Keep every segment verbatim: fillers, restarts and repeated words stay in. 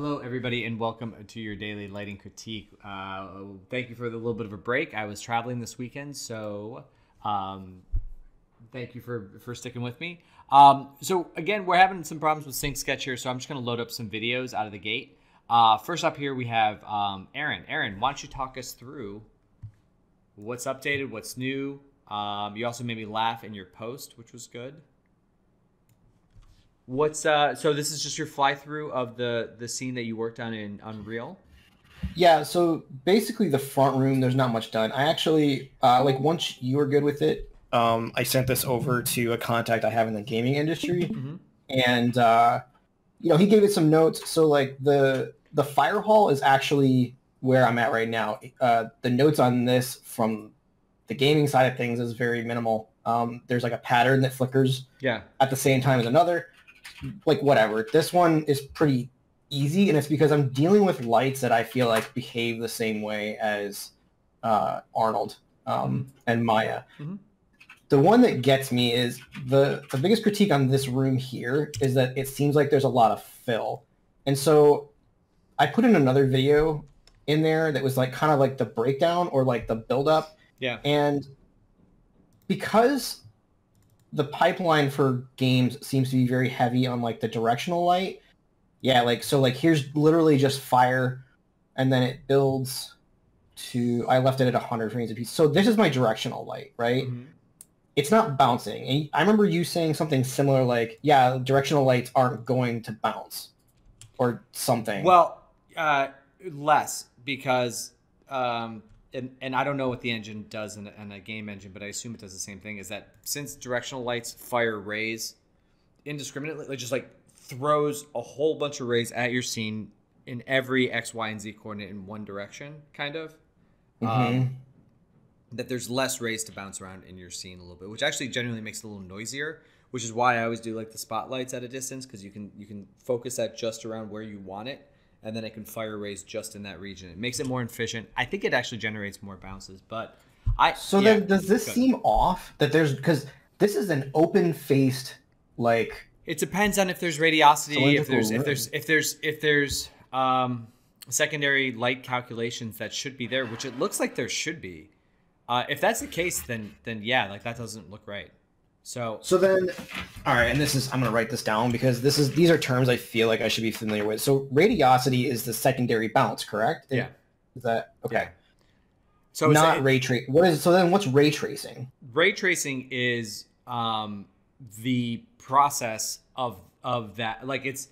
Hello, everybody, and welcome to your daily lighting critique. Uh, thank you for the little bit of a break. I was traveling this weekend, so um, thank you for, for sticking with me. Um, so again, we're having some problems with Sync Sketch here, so I'm just going to load up some videos out of the gate. Uh, first up here, we have um, Aaron. Aaron, why don't you talk us through what's updated, what's new? Um, you also made me laugh in your post, which was good. What's uh so this is just your fly through of the the scene that you worked on in Unreal? Yeah, so basically the front room, there's not much done. I actually uh like once you were good with it, um I sent this over to a contact I have in the gaming industry. Mm-hmm. And uh you know, he gave it some notes. So like the the fire hall is actually where I'm at right now. Uh the notes on this from the gaming side of things is very minimal. Um there's like a pattern that flickers yeah at the same time as another. Like whatever. This one is pretty easy, and it's because I'm dealing with lights that I feel like behave the same way as uh, Arnold um, mm-hmm. and Maya. Mm-hmm. The one that gets me is the, the biggest critique on this room here is that it seems like there's a lot of fill. And so I put in another video in there that was like kind of like the breakdown or like the buildup. Yeah. And because the pipeline for games seems to be very heavy on like the directional light. Yeah, like so like here's literally just fire, and then it builds to, I left it at one hundred frames a piece. So this is my directional light, right? Mm-hmm. It's not bouncing. And I remember you saying something similar like, yeah, directional lights aren't going to bounce or something. Well, uh, less because um And, and I don't know what the engine does in a, in a game engine, but I assume it does the same thing, is that since directional lights fire rays indiscriminately, it just like throws a whole bunch of rays at your scene in every X, Y, and Z coordinate in one direction, kind of. Mm-hmm. Um, that there's less rays to bounce around in your scene a little bit, which actually generally makes it a little noisier, which is why I always do like the spotlights at a distance, because you can, you can focus that just around where you want it. And then it can fire rays just in that region. It makes it more efficient. I think it actually generates more bounces, but I... So yeah, then does this seem off that there's... Because this is an open-faced, like... It depends on if there's radiosity, if there's, if there's if there's if there's if there's um, secondary light calculations that should be there, which it looks like there should be. Uh, if that's the case, then then yeah, like that doesn't look right. So so then, all right, and this is, I'm going to write this down because this is, these are terms I feel like I should be familiar with. So radiosity is the secondary bounce, correct? It, yeah. Is that, okay. Yeah. So not it's, ray tracing. What is, so then what's ray tracing? Ray tracing is um, the process of, of that. Like it's,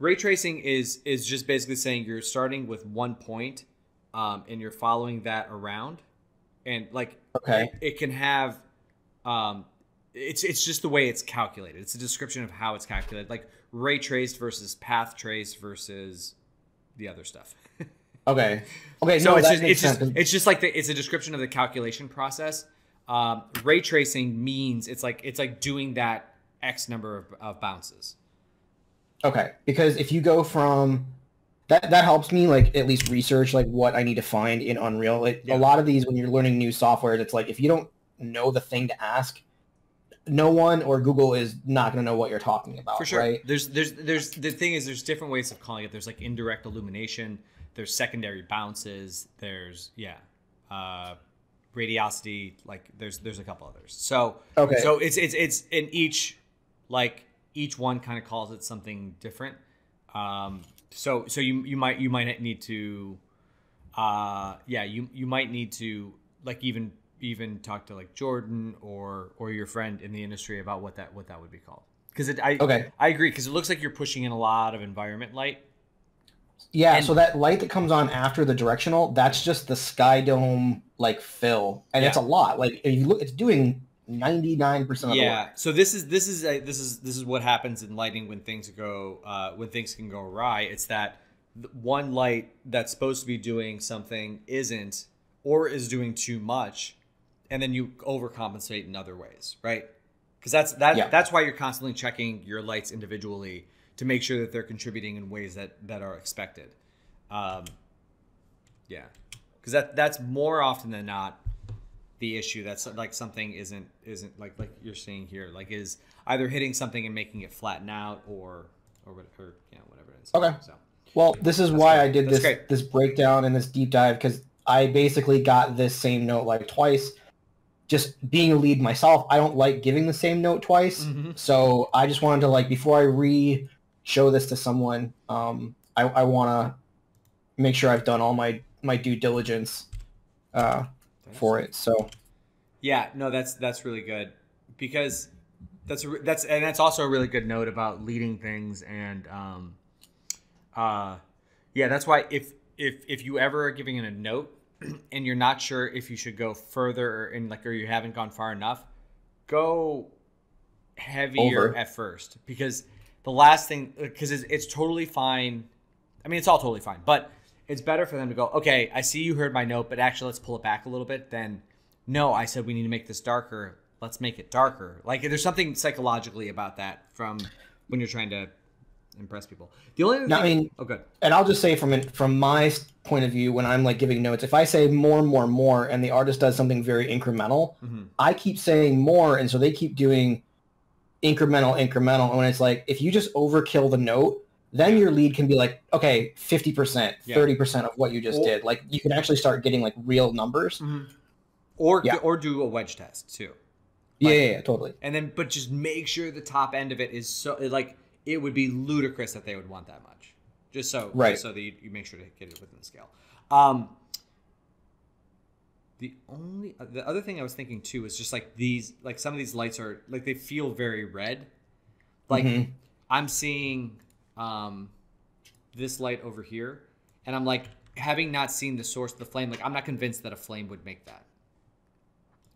ray tracing is, is just basically saying you're starting with one point um, and you're following that around. And like, okay. it, it can have, um, It's it's just the way it's calculated. It's a description of how it's calculated, like ray traced versus path traced versus the other stuff. okay. Okay. So no, it's, that just, makes it's sense. just it's just like the, it's a description of the calculation process. Um, ray tracing means it's like it's like doing that X number of, of bounces. Okay, because if you go from that, that helps me like at least research like what I need to find in Unreal. It, yeah. A lot of these when you're learning new software, it's like if you don't know the thing to ask. No one or Google is not going to know what you're talking about. For sure. Right? There's, there's, there's the thing is there's different ways of calling it. There's like indirect illumination. There's secondary bounces. There's yeah, uh, radiosity. Like there's, there's a couple others. So okay. So it's, it's, it's in each, like each one kind of calls it something different. Um, so, so you, you might, you might need to, uh, yeah, you, you might need to like even. even talk to like Jordan or or your friend in the industry about what that what that would be called, because it I okay I agree, because it looks like you're pushing in a lot of environment light. Yeah, and so that light that comes on after the directional, that's just the sky dome like fill, and yeah. it's a lot. Like if you look, it's doing ninety-nine percent of the work. Yeah, so this is this is a, this is this is what happens in lighting when things go uh when things can go awry. It's that one light that's supposed to be doing something isn't, or is doing too much. And then you overcompensate in other ways, right? Because that's that, yeah. that's why you're constantly checking your lights individually to make sure that they're contributing in ways that that are expected. Um, yeah, because that that's more often than not the issue. That's like something isn't isn't like like you're seeing here, like is either hitting something and making it flatten out or or whatever, you know, whatever it is. Okay. So Well, this is That's why great. I did this this breakdown and this deep dive, because I basically got this same note like twice. Just being a lead myself, I don't like giving the same note twice. Mm-hmm. So I just wanted to, like, before I re-show this to someone, um, I, I want to make sure I've done all my, my due diligence uh, for it. So, yeah, no, that's that's really good, because that's that's and that's also a really good note about leading things, and um, uh, yeah, that's why if if if you ever are giving in a note and you're not sure if you should go further, and like, or you haven't gone far enough, go heavier Over. at first, because the last thing, because it's, it's totally fine. I mean, it's all totally fine, but it's better for them to go, okay, I see you heard my note, but actually let's pull it back a little bit. Then, no, I said, we need to make this darker. Let's make it darker. Like, there's something psychologically about that from when you're trying to impress people. The only other no, thing, I mean, oh, good. And I'll just say from from my point of view, when I'm like giving notes, if I say more, more, more, and the artist does something very incremental, mm-hmm. I keep saying more, and so they keep doing incremental, incremental, and it's like, if you just overkill the note, then your lead can be like, okay, fifty percent, thirty percent of what you just or, did. Like, you can actually start getting like real numbers, mm-hmm. or yeah. or do a wedge test too. Like, yeah, yeah, yeah, totally. And then, but just make sure the top end of it is so like. It would be ludicrous that they would want that much. Just so right. just so that you, you make sure to get it within the scale. Um, the only the other thing I was thinking too is just like these, like some of these lights are like, they feel very red. Like mm-hmm. I'm seeing um, this light over here, and I'm like, having not seen the source of the flame, like I'm not convinced that a flame would make that.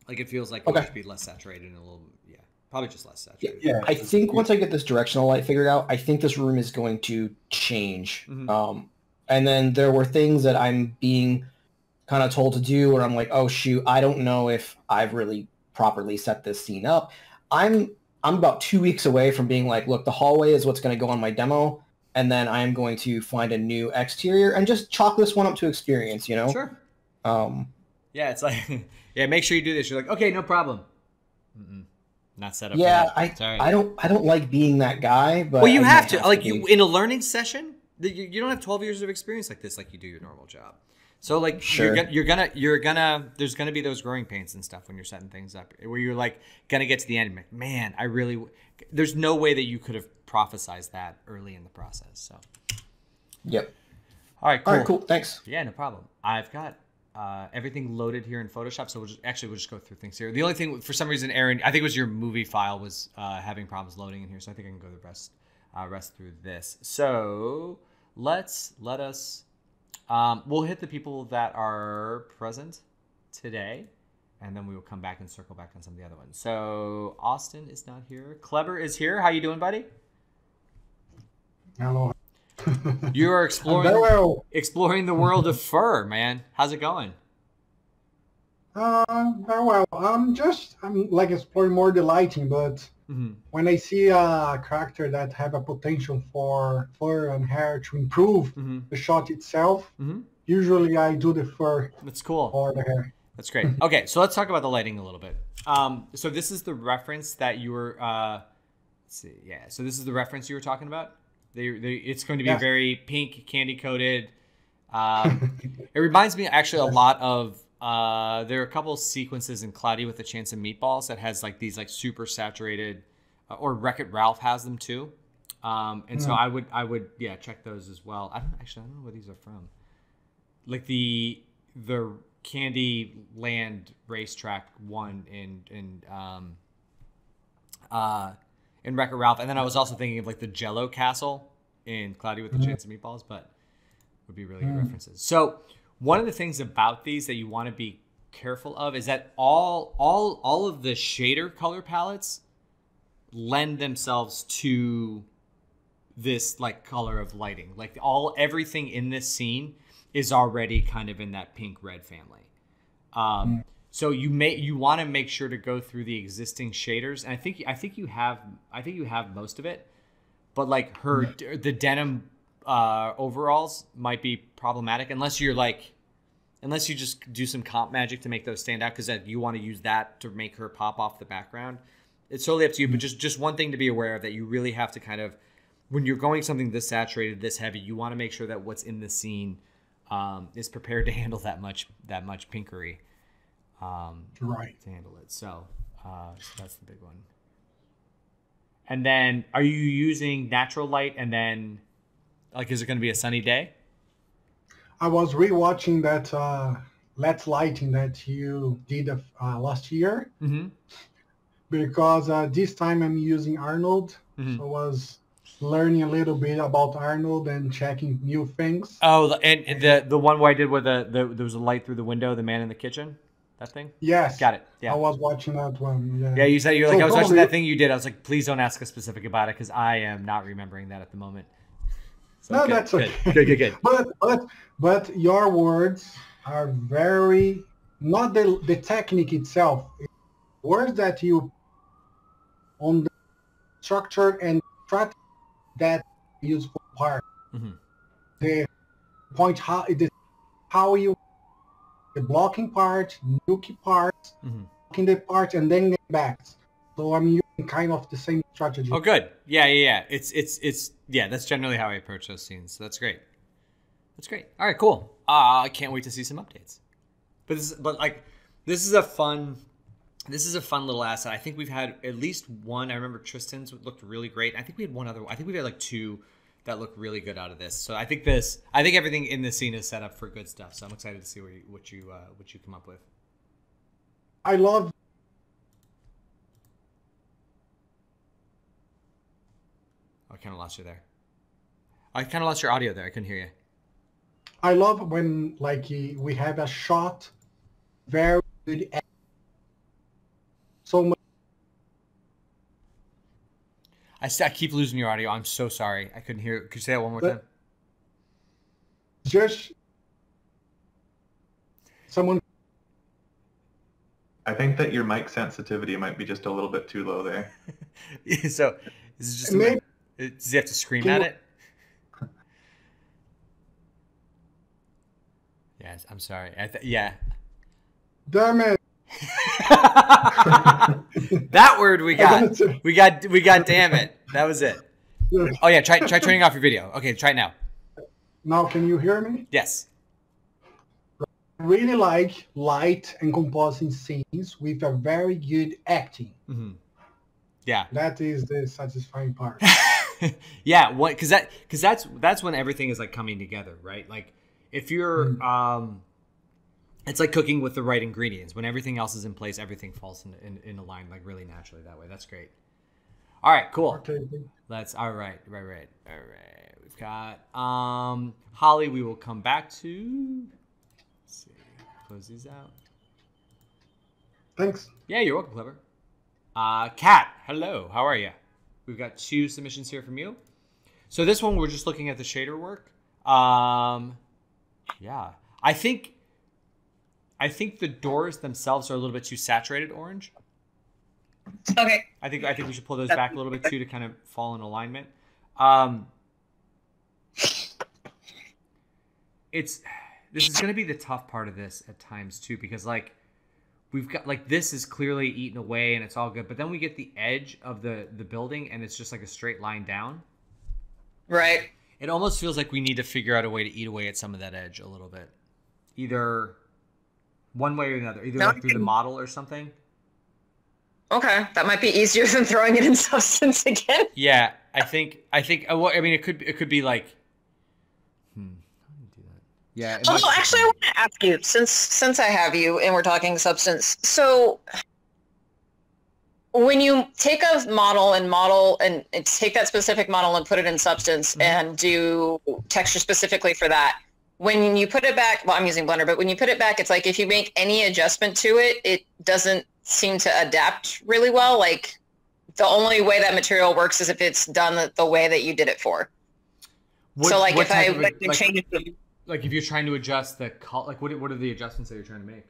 Like it feels like okay. it should be less saturated and a little yeah. Probably just less saturated. Yeah, I think once I get this directional light figured out, I think this room is going to change. Mm-hmm. Um, and then there were things that I'm being kind of told to do where I'm like, oh shoot, I don't know if I've really properly set this scene up. I'm I'm about two weeks away from being like, look, the hallway is what's going to go on my demo, and then I am going to find a new exterior and just chalk this one up to experience, you know? Sure. Um, yeah, it's like, yeah, make sure you do this. You're like, okay, no problem. Mm-mm. Not set up. Yeah, I Sorry. I don't I don't like being that guy. But well, you have to, have to like you, in a learning session. You, you don't have twelve years of experience like this, like you do your normal job. So like sure. you're, you're gonna you're gonna there's gonna be those growing pains and stuff when you're setting things up, where you're like gonna get to the end and like, man, I really there's no way that you could have prophesized that early in the process. So yep. All right. Cool. All right. Cool. Thanks. Yeah, no problem. I've got. Uh, everything loaded here in Photoshop, so we'll just actually we'll just go through things here. The only thing for some reason, Aaron, I think it was your movie file was uh, having problems loading in here, so I think I can go the rest uh, rest through this. So let's let us um, we'll hit the people that are present today, and then we will come back and circle back on some of the other ones. So Austin is not here. Cleber is here. How you doing, buddy? Hello. You are exploring exploring the world of fur, man. How's it going? Uh, very well. I'm just I'm like exploring more the lighting, but mm-hmm. when I see a character that have a potential for fur and hair to improve mm-hmm. the shot itself, mm-hmm. usually I do the fur. That's cool. Or the hair. That's great. Okay, so let's talk about the lighting a little bit. Um, so this is the reference that you were. Uh, let's see, yeah. So this is the reference you were talking about. They, they, it's going to be yeah. very pink, candy-coated. Um, it reminds me actually a lot of, uh, there are a couple sequences in Cloudy with a Chance of Meatballs that has like these like super saturated, uh, or Wreck-It Ralph has them too. Um, and yeah. so I would, I would, yeah, check those as well. I don't actually, I don't know where these are from. Like the, the Candy Land racetrack one in, in, um, uh, in Wreck-It Ralph, and then I was also thinking of like the Jell-O Castle in Cloudy with a mm-hmm. Chance of Meatballs, but would be really good mm-hmm. references. So one of the things about these that you want to be careful of is that all, all, all of the shader color palettes lend themselves to this like color of lighting. Like all everything in this scene is already kind of in that pink red family. Um, mm-hmm. So you may you want to make sure to go through the existing shaders, and I think I think you have I think you have most of it, but like her the denim uh, overalls might be problematic unless you're like unless you just do some comp magic to make those stand out, because you want to use that to make her pop off the background. It's totally up to you, but just just one thing to be aware of that you really have to kind of when you're going something this saturated, this heavy, you want to make sure that what's in the scene um, is prepared to handle that much that much pinkery. Um, right. To handle it. So, uh, so that's the big one. And then, are you using natural light? And then, like, is it going to be a sunny day? I was rewatching that uh, Let's Lighting that you did uh, last year, mm-hmm. because uh, this time I'm using Arnold. Mm-hmm. So I was learning a little bit about Arnold and checking new things. Oh, and the the one where I did where the, the there was a light through the window, the man in the kitchen. That thing? Yes. Got it. Yeah. I was watching that one. Yeah, yeah you said you're like, so I was probably watching that thing you did. I was like, please don't ask us specific about it because I am not remembering that at the moment. So, no, good, that's okay. Good, good, good, good. But, but, but your words are very, not the, the technique itself. Words that you, on the structure and strategy that useful part. Mm-hmm. The point, how, the, how you the blocking part, nuke part, mm-hmm. blocking the part, and then the backs. So I'm using kind of the same strategy. Oh, good. Yeah, yeah, yeah. It's, it's, it's, yeah, that's generally how I approach those scenes. So that's great. That's great. All right, cool. Uh, I can't wait to see some updates. But this, but like, this is a fun, this is a fun little asset. I think we've had at least one. I remember Tristan's looked really great. I think we had one other. I think we've had like two that look really good out of this. So I think this, I think everything in this scene is set up for good stuff. So I'm excited to see what you, what you, uh, what you come up with. I love. I kind of lost you there. I kind of lost your audio there. I couldn't hear you. I love when like we have a shot, very good. So much. I, I keep losing your audio. I'm so sorry. I couldn't hear it. Could you say that one more but, time? Just someone. I think that your mic sensitivity might be just a little bit too low there. So is it just maybe, mic, does he have to scream at it? Yes, I'm sorry. I th yeah. Damn it. That word we got. We got we got damn it. That was it. Oh yeah, try try turning off your video. Okay, try it now. Now can you hear me? Yes. I really like light and composing scenes with a very good acting. Mm-hmm. Yeah. That is the satisfying part. Yeah, what cuz that cuz that's that's when everything is like coming together, right? Like if you're mm-hmm. um it's like cooking with the right ingredients. When everything else is in place, everything falls in, in, in a line like really naturally that way. That's great. All right, cool. Okay. Let's, all right, right, right, all right. We've got um, Holly, we will come back to. Let's see, close these out. Thanks. Yeah, you're welcome, Cleber. Uh, Kat, hello, how are you? We've got two submissions here from you. So this one, we're just looking at the shader work. Um, yeah, I think. I think the doors themselves are a little bit too saturated orange. Okay. I think I think we should pull those back a little bit too to kind of fall in alignment. Um, it's this is going to be the tough part of this at times too because like we've got like this is clearly eaten away and it's all good, but then we get the edge of the the building and it's just like a straight line down. Right. It almost feels like we need to figure out a way to eat away at some of that edge a little bit, either. One way or another, either like through the model or something. Okay, that might be easier than throwing it in Substance again. Yeah, I think I think I mean it could it could be like. Hmm. Yeah. Oh, might... actually, I want to ask you since since I have you and we're talking Substance. So when you take a model and model and take that specific model and put it in Substance mm-hmm. and do texture specifically for that. When you put it back, well, I'm using Blender, but when you put it back, it's like if you make any adjustment to it, it doesn't seem to adapt really well. Like the only way that material works is if it's done the way that you did it for. What, so like if I of, like, change it. Like if you're trying to adjust the color, like what, what are the adjustments that you're trying to make?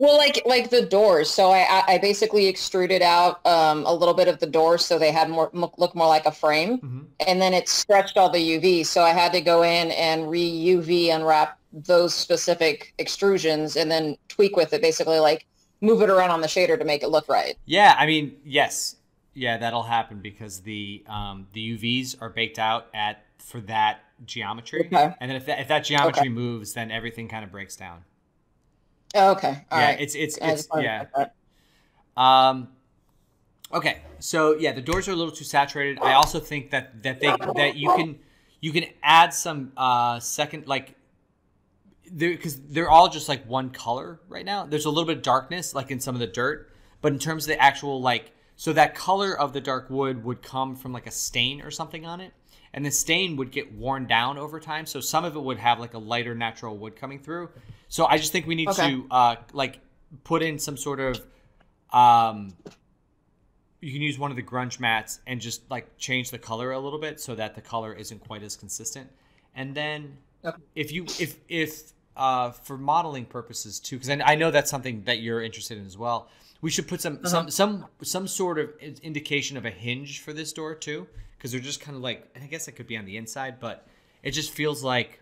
Well, like like the doors. So I, I basically extruded out um, a little bit of the doors so they had more look more like a frame. Mm-hmm. And then it stretched all the U V. So I had to go in and re-U V unwrap those specific extrusions and then tweak with it, basically like move it around on the shader to make it look right. Yeah, I mean, yes. Yeah, that'll happen because the um, the U Vs are baked out at for that geometry. Okay. And then if that, if that geometry okay. moves, then everything kind of breaks down. Oh, okay. All yeah, right. It's, it's, it's, yeah. Um, okay. So yeah, the doors are a little too saturated. I also think that, that they, that you can, you can add some, uh, second, like, they're, cause they're all just like one color right now. There's a little bit of darkness, like in some of the dirt, but in terms of the actual, like, so that color of the dark wood would come from like a stain or something on it. And the stain would get worn down over time. So some of it would have like a lighter natural wood coming through. So I just think we need okay. to uh, like put in some sort of, um, you can use one of the grunge mats and just like change the color a little bit so that the color isn't quite as consistent. And then okay. if you, if, if uh, for modeling purposes too, because I, I know that's something that you're interested in as well. We should put some, uh-huh. some, some, some sort of indication of a hinge for this door too. Cause they're just kind of like, and I guess it could be on the inside, but it just feels like,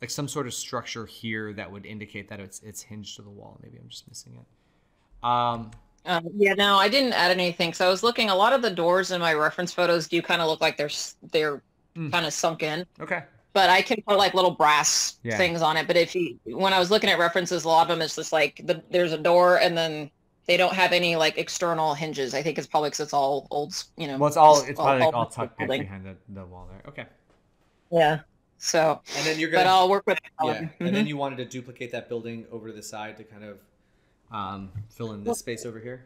like some sort of structure here that would indicate that it's, it's hinged to the wall. Maybe I'm just missing it. Um, uh, yeah, no, I didn't add anything. So I was looking, a lot of the doors in my reference photos do kind of look like they're, they're mm. kind of sunk in. Okay. But I can put like little brass yeah. things on it. But if you, when I was looking at references, a lot of them, it's just like the, there's a door and then they don't have any like external hinges. I think it's probably because it's all old, you know. Well, it's all, it's all, probably all, like all tucked in behind the, the wall there. Okay. Yeah. So, and then you're gonna, but I'll work with that one. Yeah. Mm-hmm. And then you wanted to duplicate that building over to the side to kind of um, fill in this space over here.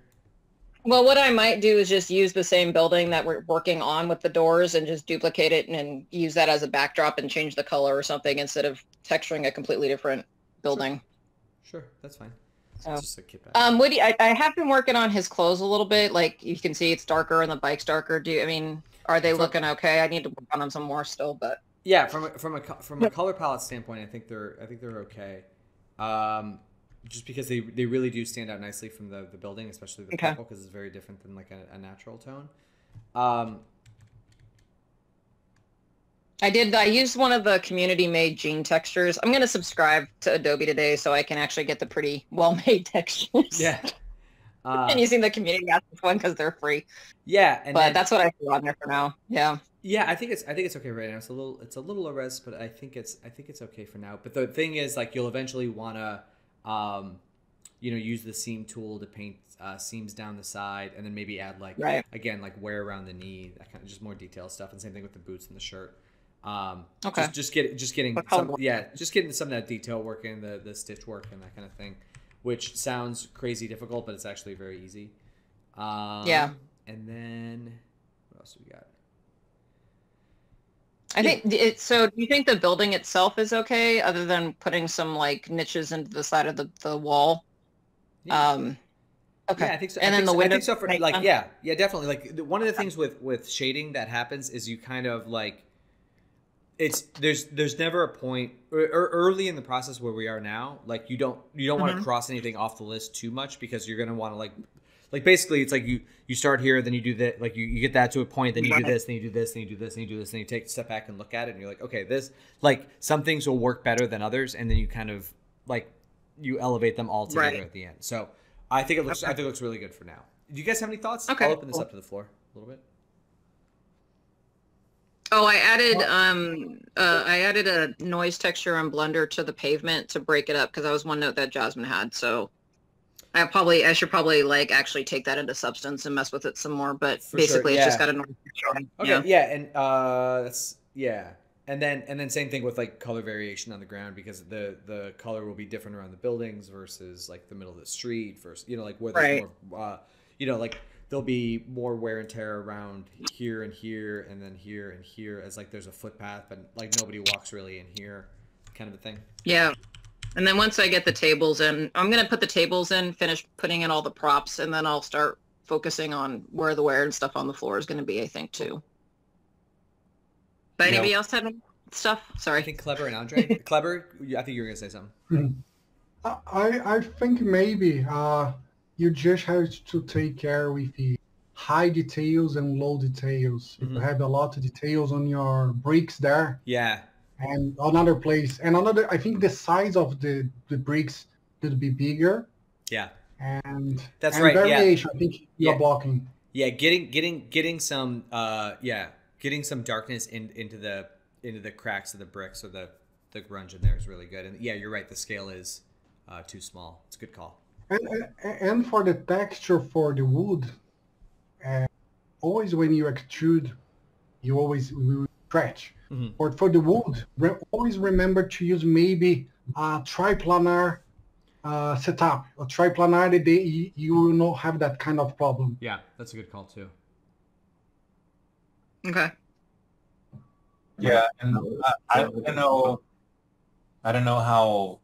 Well, what I might do is just use the same building that we're working on with the doors and just duplicate it and, and use that as a backdrop and change the color or something instead of texturing a completely different building. Sure, sure. That's fine. So, just um, Woody, I, I have been working on his clothes a little bit. Like you can see, it's darker and the bike's darker. Do I mean, are they so, looking okay? I need to work on them some more still, but yeah, from a, from a from a color palette standpoint, I think they're I think they're okay. Um, just because they they really do stand out nicely from the the building, especially the okay. purple, because it's very different than like a, a natural tone. Um, I did. I used one of the community-made jean textures. I'm going to subscribe to Adobe today so I can actually get the pretty well-made textures. Yeah. Uh, and using the community one because they're free. Yeah, and but then, that's what I threw on there for now. Yeah. Yeah, I think it's I think it's okay right now. It's a little it's a little low res, but I think it's I think it's okay for now. But the thing is, like, you'll eventually want to, um, you know, use the seam tool to paint uh, seams down the side, and then maybe add like right. again like wear around the knee, that kind of just more detailed stuff. And same thing with the boots and the shirt. Um, okay. Just, just get just getting some, yeah, just getting some of that detail work in the the stitch work and that kind of thing, which sounds crazy difficult, but it's actually very easy. Um, yeah. And then what else do we got? I yeah. think it. So, do you think the building itself is okay, other than putting some like niches into the side of the the wall? Yeah. Um, okay. Yeah, I think so. And I then the so, window. I think so for, like, yeah, yeah, definitely. Like one of the things with with shading that happens is you kind of like. It's there's there's never a point or, or early in the process where we are now. Like you don't you don't mm-hmm. want to cross anything off the list too much because you're gonna want to like, like basically it's like you you start here then you do that like you, you get that to a point then you do this then you do this then you do this then you do this then you take a step back and look at it and you're like okay this like some things will work better than others and then you kind of like you elevate them all together right. at the end. So I think it looks okay. I think it looks really good for now. Do you guys have any thoughts? Okay. I'll open this cool. up to the floor a little bit. Oh, I added um, uh, I added a noise texture on Blender to the pavement to break it up because that was one note that Jasmine had. So I probably I should probably like actually take that into Substance and mess with it some more. But for basically, sure, yeah. it's just got a noise texture on. Okay, yeah, yeah and uh, that's yeah, and then and then same thing with like color variation on the ground because the the color will be different around the buildings versus like the middle of the street versus you know like where there's right. more uh, you know like. There'll be more wear and tear around here and here and then here and here as like there's a footpath, but like nobody walks really in here kind of a thing. Yeah. And then once I get the tables in, I'm going to put the tables in, finish putting in all the props, and then I'll start focusing on where the wear and stuff on the floor is going to be, I think, too. But anybody no. else have any stuff? Sorry. I think Cleber and Andre. Cleber, I think you were going to say something. I, I think maybe... Uh... You just have to take care with the high details and low details. Mm-hmm. You have a lot of details on your bricks there. Yeah. And another place. And another, I think the size of the, the bricks could be bigger. Yeah. And, that's and right. variation, yeah. I think you're yeah. blocking. Yeah, getting getting getting some uh yeah, getting some darkness in, into the into the cracks of the bricks or the the grunge in there is really good. And yeah, you're right, the scale is uh too small. It's a good call. And and for the texture for the wood, uh, always when you extrude, you always stretch. Mm-hmm. Or for the wood, re always remember to use maybe a triplanar uh, setup. A triplanar, they, you will not have that kind of problem. Yeah, that's a good call too. Okay. Yeah, and I, I don't know. I don't know how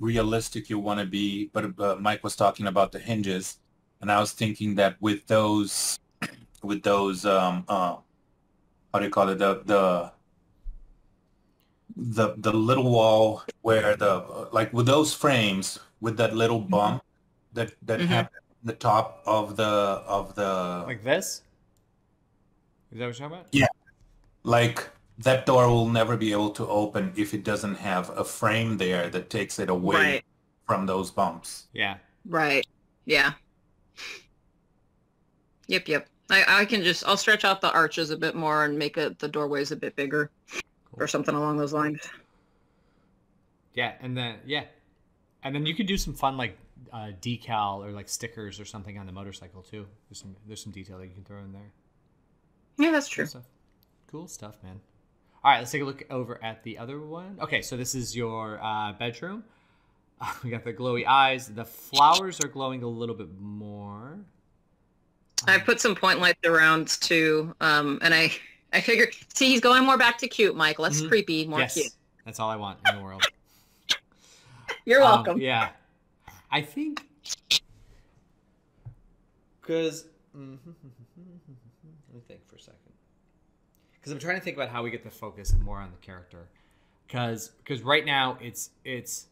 realistic you want to be, but uh, Mike was talking about the hinges, and I was thinking that with those, with those, um, uh, how do you call it, the the the the little wall where the like with those frames with that little bump mm-hmm. that that mm-hmm. happened at the top of the of the like this. Is that what you're talking about? Yeah, like. That door will never be able to open if it doesn't have a frame there that takes it away right. from those bumps. Yeah. Right. Yeah. Yep, yep. I, I can just, I'll stretch out the arches a bit more and make it, the doorways a bit bigger cool. or something along those lines. Yeah, and then, yeah. And then you could do some fun, like, uh, decal or, like, stickers or something on the motorcycle, too. There's some, there's some detail that you can throw in there. Yeah, that's true. Cool stuff, cool stuff man. All right, let's take a look over at the other one. Okay, so this is your uh, bedroom. Uh, we got the glowy eyes. The flowers are glowing a little bit more. Um, I put some point lights around too, um, and I I figured, see, he's going more back to cute, Mike. Less mm-hmm. creepy, more yes. cute. That's all I want in the world. You're welcome. Um, yeah, I think because mm-hmm, let me think for a second. Because I'm trying to think about how we get the focus more on the character, because because right now it's it's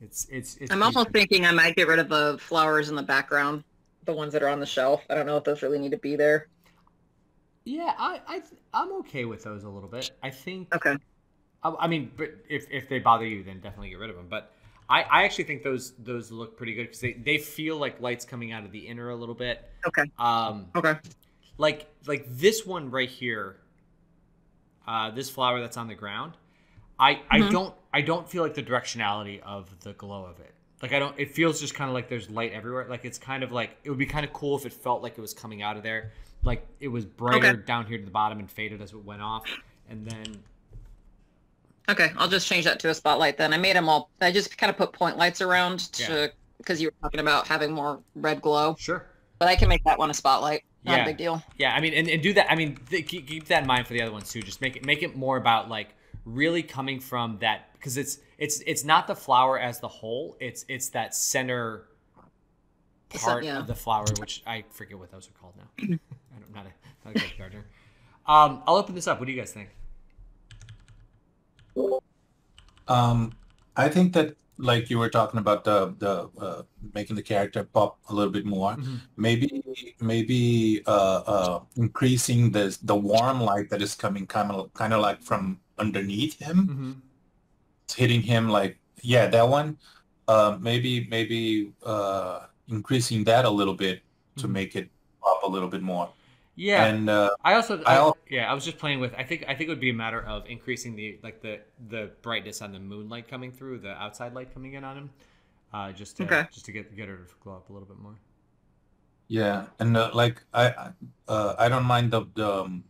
it's it's. it's I'm also thinking I might get rid of the flowers in the background, the ones that are on the shelf. I don't know if those really need to be there. Yeah, I, I I'm okay with those a little bit. I think. Okay. I, I mean, but if if they bother you, then definitely get rid of them. But. I, I actually think those those look pretty good because they, they feel like light's coming out of the inner a little bit. Okay. Um, okay. Like like this one right here, uh, this flower that's on the ground, I mm-hmm. I don't I don't feel like the directionality of the glow of it. Like I don't. It feels just kind of like there's light everywhere. Like it's kind of like it would be kind of cool if it felt like it was coming out of there, like it was brighter okay. down here to the bottom and faded as it went off, and then. Okay, I'll just change that to a spotlight then. I made them all. I just kind of put point lights around to because yeah. you were talking about having more red glow. Sure. But I can make that one a spotlight. Not yeah. a big deal. Yeah, I mean, and, and do that. I mean, th keep that in mind for the other ones too. Just make it make it more about like really coming from that because it's it's it's not the flower as the whole. It's it's that center part that, yeah. of the flower, which I forget what those are called now. I don't, I'm not a, not a good gardener. Um, I'll open this up. What do you guys think? Um, I think that, like you were talking about the the uh, making the character pop a little bit more, mm-hmm. maybe maybe uh, uh, increasing the the warm light that is coming kind of kind of like from underneath him, mm-hmm. it's hitting him like yeah that one. Uh, maybe maybe uh, increasing that a little bit mm-hmm. to make it pop a little bit more. Yeah, and uh, I also I, I, yeah I was just playing with I think I think it would be a matter of increasing the like the the brightness on the moonlight coming through the outside light coming in on him, uh, just to, okay. just to get get her to glow up a little bit more. Yeah, and uh, like I uh, I don't mind the the, um,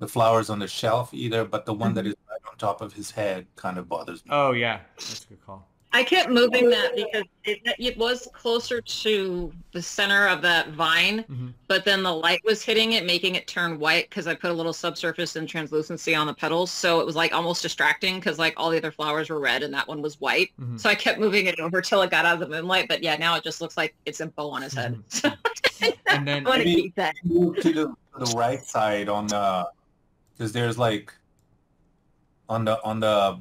the flowers on the shelf either, but the one that is right on top of his head kind of bothers me. Oh yeah, that's a good call. I kept moving that because it, it was closer to the center of that vine, mm-hmm. but then the light was hitting it, making it turn white because I put a little subsurface and translucency on the petals. So it was like almost distracting because like all the other flowers were red and that one was white. Mm-hmm. So I kept moving it over till it got out of the moonlight. But yeah, now it just looks like it's a bow on his head. Mm-hmm. And then I want to keep that. Move to the, the right side on the, because there's like on the, on the,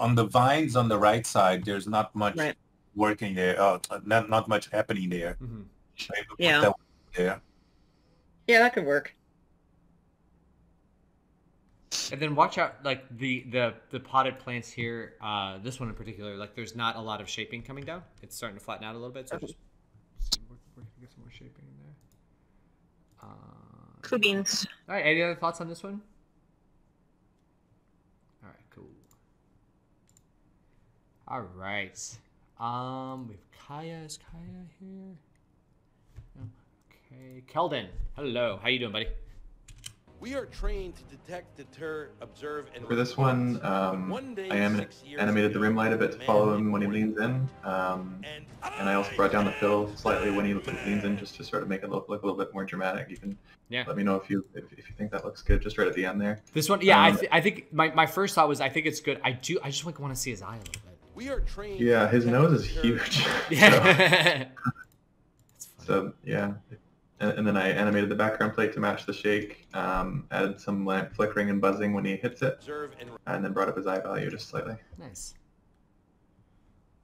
on the vines on the right side, there's not much right. working there. Oh, not not much happening there. Mm-hmm. Yeah. That there. Yeah, that could work. And then watch out, like the the the potted plants here, uh this one in particular, like there's not a lot of shaping coming down. It's starting to flatten out a little bit, so okay. just we're, we're gonna get some more shaping in there. Uh cool beans. All right, any other thoughts on this one? All right, cool. All right, um we have Kaya. Is Kaya here? No. Okay, Keldon, hello, how you doing, buddy? We are trained to detect, deter, observe, and... For this one, um, one day, I am animated the rim light a bit to follow him when he leans in, um, and, and I also brought down the fill slightly when he leans in just to sort of make it look, look a little bit more dramatic. You can yeah. let me know if you if, if you think that looks good, just right at the end there. This one, yeah, um, I, th I think my, my first thought was I think it's good. I do, I just like, want to see his eye a little bit. We are trained. Yeah, his nose is huge. Yeah. So, so, yeah. And then I animated the background plate to match the shake, um, added some lamp flickering and buzzing when he hits it, and then brought up his eye value just slightly. Nice.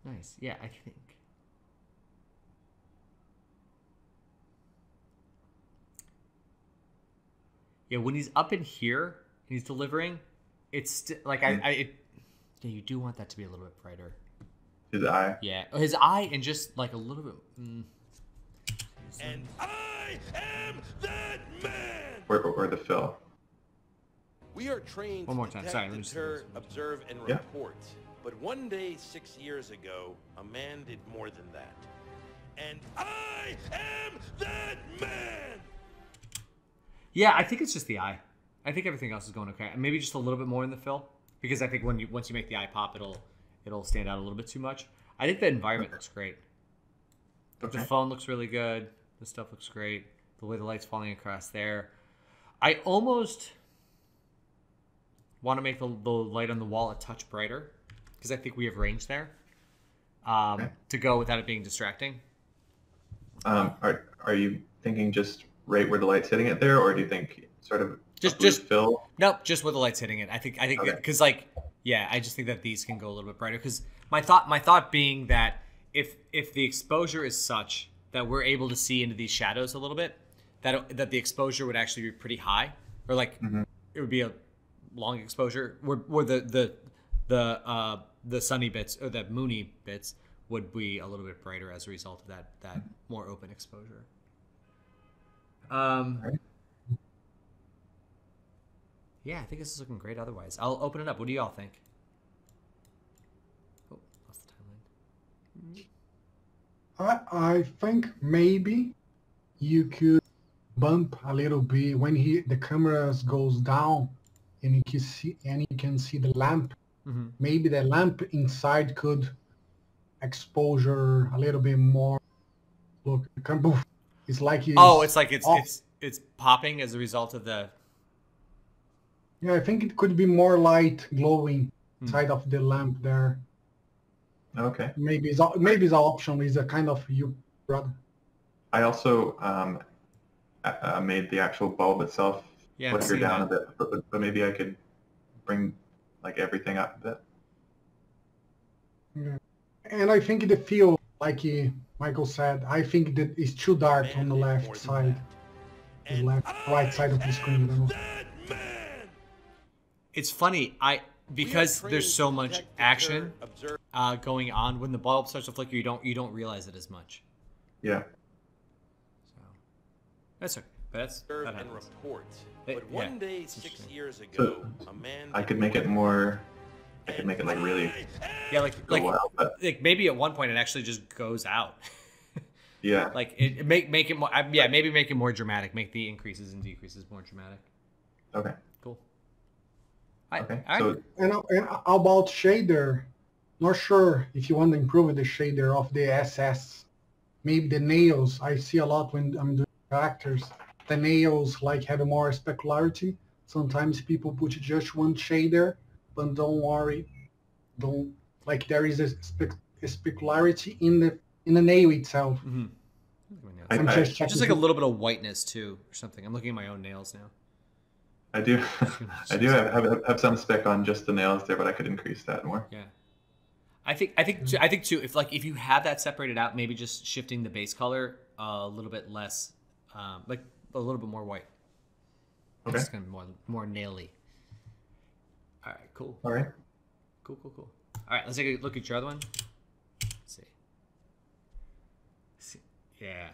Nice. Yeah, I think. Yeah, when he's up in here and he's delivering, it's st like I, I it, yeah, you do want that to be a little bit brighter. His eye. Yeah, his eye and just like a little bit. Mm, and I am that man. Where, where, where the fill? We are trained one more time. To detect, deter, observe, and yeah. report. But one day, six years ago, a man did more than that. And I am that man. Yeah, I think it's just the eye. I think everything else is going okay. Maybe just a little bit more in the fill, because I think when you once you make the eye pop, it'll it'll stand out a little bit too much. I think the environment okay. looks great. Okay. The phone looks really good. This stuff looks great. The way the light's falling across there. I almost want to make the, the light on the wall a touch brighter because I think we have range there um, okay. to go without it being distracting. Um, are, are you thinking just right where the light's hitting it there, or do you think sort of just just fill? Nope, just where the light's hitting it. I think I think because okay. like yeah, I just think that these can go a little bit brighter because my thought my thought being that if if the exposure is such that we're able to see into these shadows a little bit, that that the exposure would actually be pretty high, or like mm-hmm. it would be a long exposure, where, where the the the uh, the sunny bits or the moony bits would be a little bit brighter as a result of that that mm-hmm. more open exposure. Um, right. Yeah, I think this is looking great. Otherwise, I'll open it up. What do y'all think? Oh, lost the timeline. Mm-hmm. I think maybe you could bump a little bit when he the camera goes down and you can see and you can see the lamp. Mm-hmm. Maybe the lamp inside could exposure a little bit more. Look, it's like it's oh, it's like it's off. it's it's popping as a result of the. Yeah, I think it could be more light glowing mm. inside of the lamp there. Okay. Maybe it's maybe the option is a kind of you, brother. I also um, uh, made the actual bulb itself yeah, flicker down that. a bit, but maybe I could bring like everything up a bit. Yeah. And I think the field, like he, Michael said, I think that it's too dark man, on the left side, the left, I right side of the screen. You know? It's funny, I. Because there's so much action uh, going on, when the bulb starts to flicker, you don't you don't realize it as much. Yeah. So that's right. That's that and report. But it, one yeah. day six years ago, so, a man. I could make it more. I could make it like really. Yeah, like like, out, but... like maybe at one point it actually just goes out. Yeah. Like it, it make make it more. Yeah, maybe make it more dramatic. Make the increases and decreases more dramatic. Okay. Okay. I, so, and, and about shader, not sure if you want to improve the shader of the S S. Maybe the nails, I see a lot when I'm doing characters. The nails like have more specularity. Sometimes people put just one shader, but don't worry. Don't, like there is a, spec, a specularity in the in the nail itself. Mm-hmm. I'm I, just, I, just like a little bit of whiteness too or something. I'm looking at my own nails now. I do, I do have, have have some spec on just the nails there, but I could increase that more. Yeah, I think I think too, I think too. If like if you have that separated out, maybe just shifting the base color a little bit less, um, like a little bit more white. Okay. It's gonna be more more naily. All right, cool. All right. Cool, cool, cool. All right, let's take a look at your other one. Let's see. Let's see. Yeah.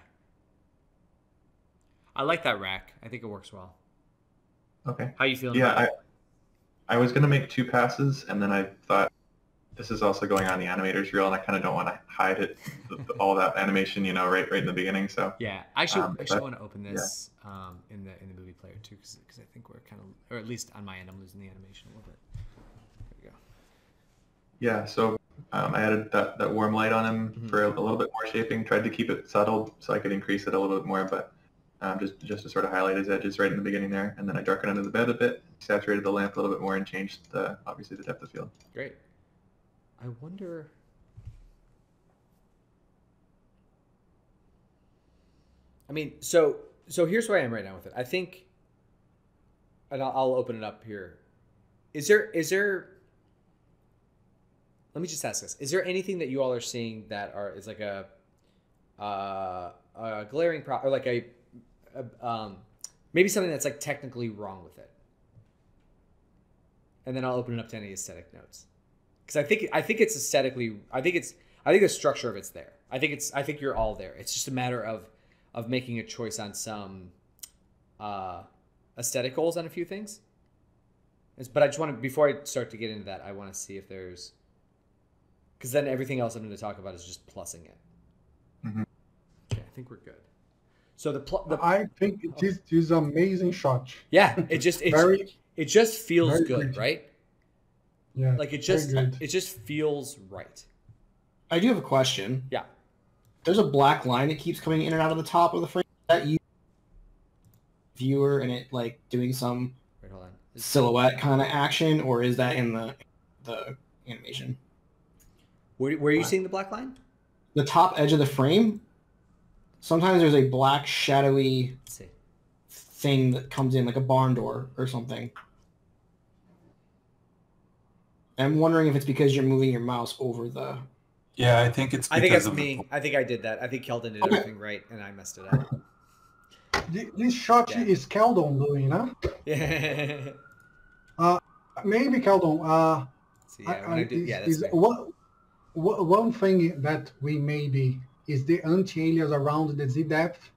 I like that rack. I think it works well. Okay. How you feeling? Yeah, about I, I was going to make two passes, and then I thought, this is also going on the animator's reel, and I kind of don't want to hide it, the, the, all that animation, you know, right, right in the beginning. So yeah, I actually, um, actually want to open this yeah. um, in the in the movie player too, because I think we're kind of, or at least on my end, I'm losing the animation a little bit. There we go. Yeah, so um, I added that that warm light on him mm-hmm. for a, a little bit more shaping. Tried to keep it settled so I could increase it a little bit more, but um, just just to sort of highlight his edges right in the beginning there, and then I darkened under the bed a bit, saturated the lamp a little bit more, and changed the obviously the depth of field. Great. I wonder. I mean, so so here's where I am right now with it. I think, and I'll, I'll open it up here. Is there is there? Let me just ask this: is there anything that you all are seeing that are is like a, uh, a glaring pro or like a, a um, maybe something that's like technically wrong with it? And then I'll open it up to any aesthetic notes. Because I think I think it's aesthetically I think it's I think the structure of it's there. I think it's I think you're all there. It's just a matter of of making a choice on some uh, aesthetic goals on a few things. It's, but I just want to before I start to get into that, I want to see if there's because then everything else I'm going to talk about is just plussing it. Mm-hmm. Okay, I think we're good. So the, pl the I think it is oh. is amazing shot. Yeah, it just it's, very, it just feels good, pretty. Right? Yeah, like it just it just feels right. I do have a question. Yeah. There's a black line that keeps coming in and out of the top of the frame. Is that you viewer and it like doing some Wait, hold on. silhouette kind of action, or is that in the the animation? Where where are you seeing the black line? The top edge of the frame. Sometimes there's a black shadowy thing that comes in, like a barn door or something. I'm wondering if it's because you're moving your mouse over the. Yeah, I think it's. Because I think it's me. The... I think I did that. I think Keldon did okay. everything right, and I messed it up. This shot yeah. is Keldon doing, huh? Yeah. Uh, maybe Keldon. Uh, so yeah, I, I, do, yeah, that's is, right. one, one thing that we maybe is the anti-alias around the Z depth.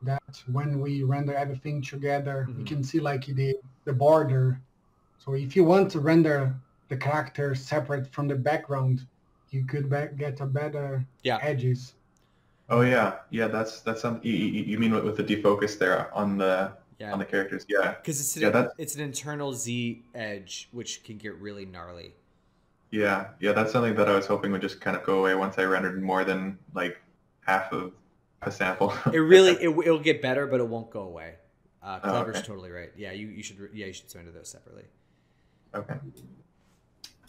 That when we render everything together, mm-hmm. we can see like the the border. So if you want to render the character separate from the background, you could be get a better yeah. edges. Oh yeah, yeah. That's that's something. You, you, you mean with, with the defocus there on the yeah. on the characters? Yeah. Because it's an, yeah, that's, it's an internal Z edge, which can get really gnarly. Yeah, yeah. That's something that I was hoping would just kind of go away once I rendered more than like half of a sample. It really it it'll get better, but it won't go away. Uh, Cleber's oh, okay. totally right. Yeah, you you should yeah you should render those separately. Okay.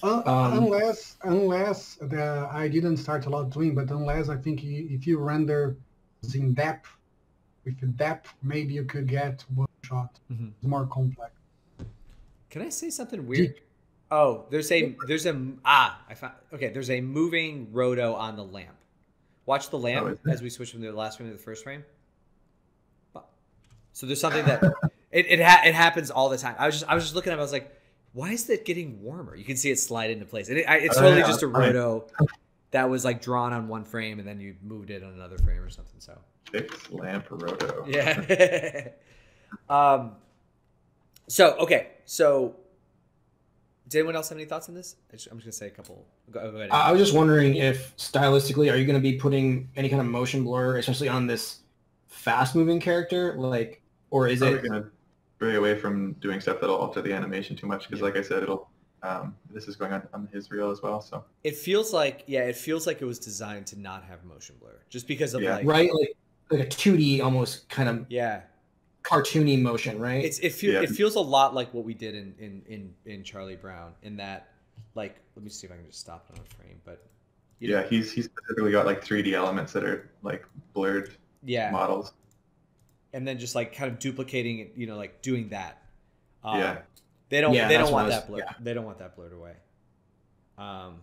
Uh, um, unless, unless the, I didn't start a lot doing, but unless I think you, if you render in depth, with the depth, maybe you could get one shot. Mm-hmm. It's more complex. Can I say something weird? Deep. Oh, there's a, there's a, ah, I found, okay, there's a moving roto on the lamp. Watch the lamp oh, as we switch from the last frame to the first frame. So there's something that, it it, ha it happens all the time. I was just, I was just looking at it, I was like, why is that getting warmer? You can see it slide into place. And it, it's totally oh, yeah. just a roto that was like drawn on one frame and then you moved it on another frame or something. So fixed lamp roto. Yeah. um. So okay. So did anyone else have any thoughts on this? I'm just going to say a couple. Go, go ahead. I was just wondering if stylistically, are you going to be putting any kind of motion blur, especially on this fast-moving character, like, or is Probably it? Gonna... Stray away from doing stuff that'll alter the animation too much because, yeah. like I said, it'll. Um, this is going on on his reel as well, so it feels like yeah, it feels like it was designed to not have motion blur just because of yeah. like right like like a two D almost kind of yeah cartoony motion right. It's it feels yeah. it feels a lot like what we did in in in in Charlie Brown in that like let me see if I can just stop it on a frame but you yeah know. he's he's specifically got like three D elements that are like blurred yeah models. And then just like kind of duplicating it, you know, like doing that. Um, yeah. They don't. Yeah, they don't want was, that blurred. Yeah. They don't want that blurred away. Um.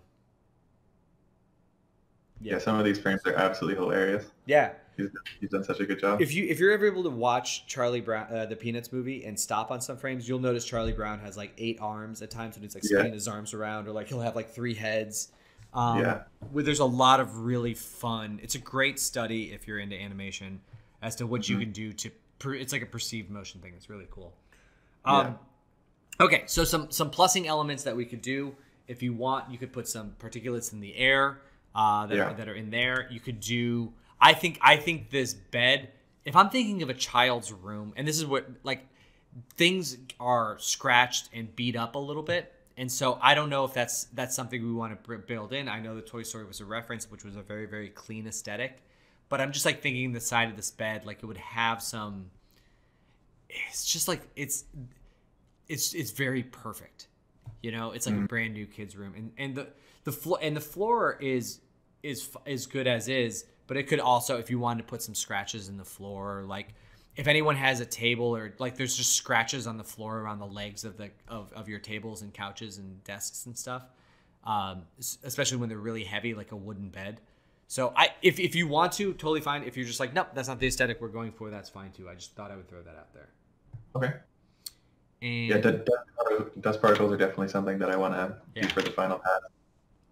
Yeah. yeah, some of these frames are absolutely hilarious. Yeah, He's, he's done such a good job. If you if you're ever able to watch Charlie Brown, uh, the Peanuts movie, and stop on some frames, you'll notice Charlie Brown has like eight arms at times when he's like spinning yeah. his arms around, or like he'll have like three heads. Um, yeah. Where there's a lot of really fun. It's a great study if you're into animation as to what mm-hmm. you can do to. Per, it's like a perceived motion thing. It's really cool. Um, yeah. Okay, so some some plussing elements that we could do. If you want, you could put some particulates in the air uh, that, yeah. are, that are in there. You could do. I think I think this bed, if I'm thinking of a child's room, and this is what, like, things are scratched and beat up a little bit. And so I don't know if that's that's something we want to build in. I know the Toy Story was a reference, which was a very, very clean aesthetic. But I'm just, like, thinking the side of this bed, like, it would have some, it's just, like, it's it's it's very perfect. You know, it's like mm-hmm. a brand new kid's room. And, and the the floor and the floor is is is good as is. But it could also, if you wanted to put some scratches in the floor, like if anyone has a table or like there's just scratches on the floor around the legs of the of, of your tables and couches and desks and stuff, um, especially when they're really heavy, like a wooden bed. So I, if, if you want to, totally fine. If you're just like, nope, that's not the aesthetic we're going for, that's fine too. I just thought I would throw that out there. Okay. And yeah, dust, dust particles are definitely something that I want to have yeah. for the final pass.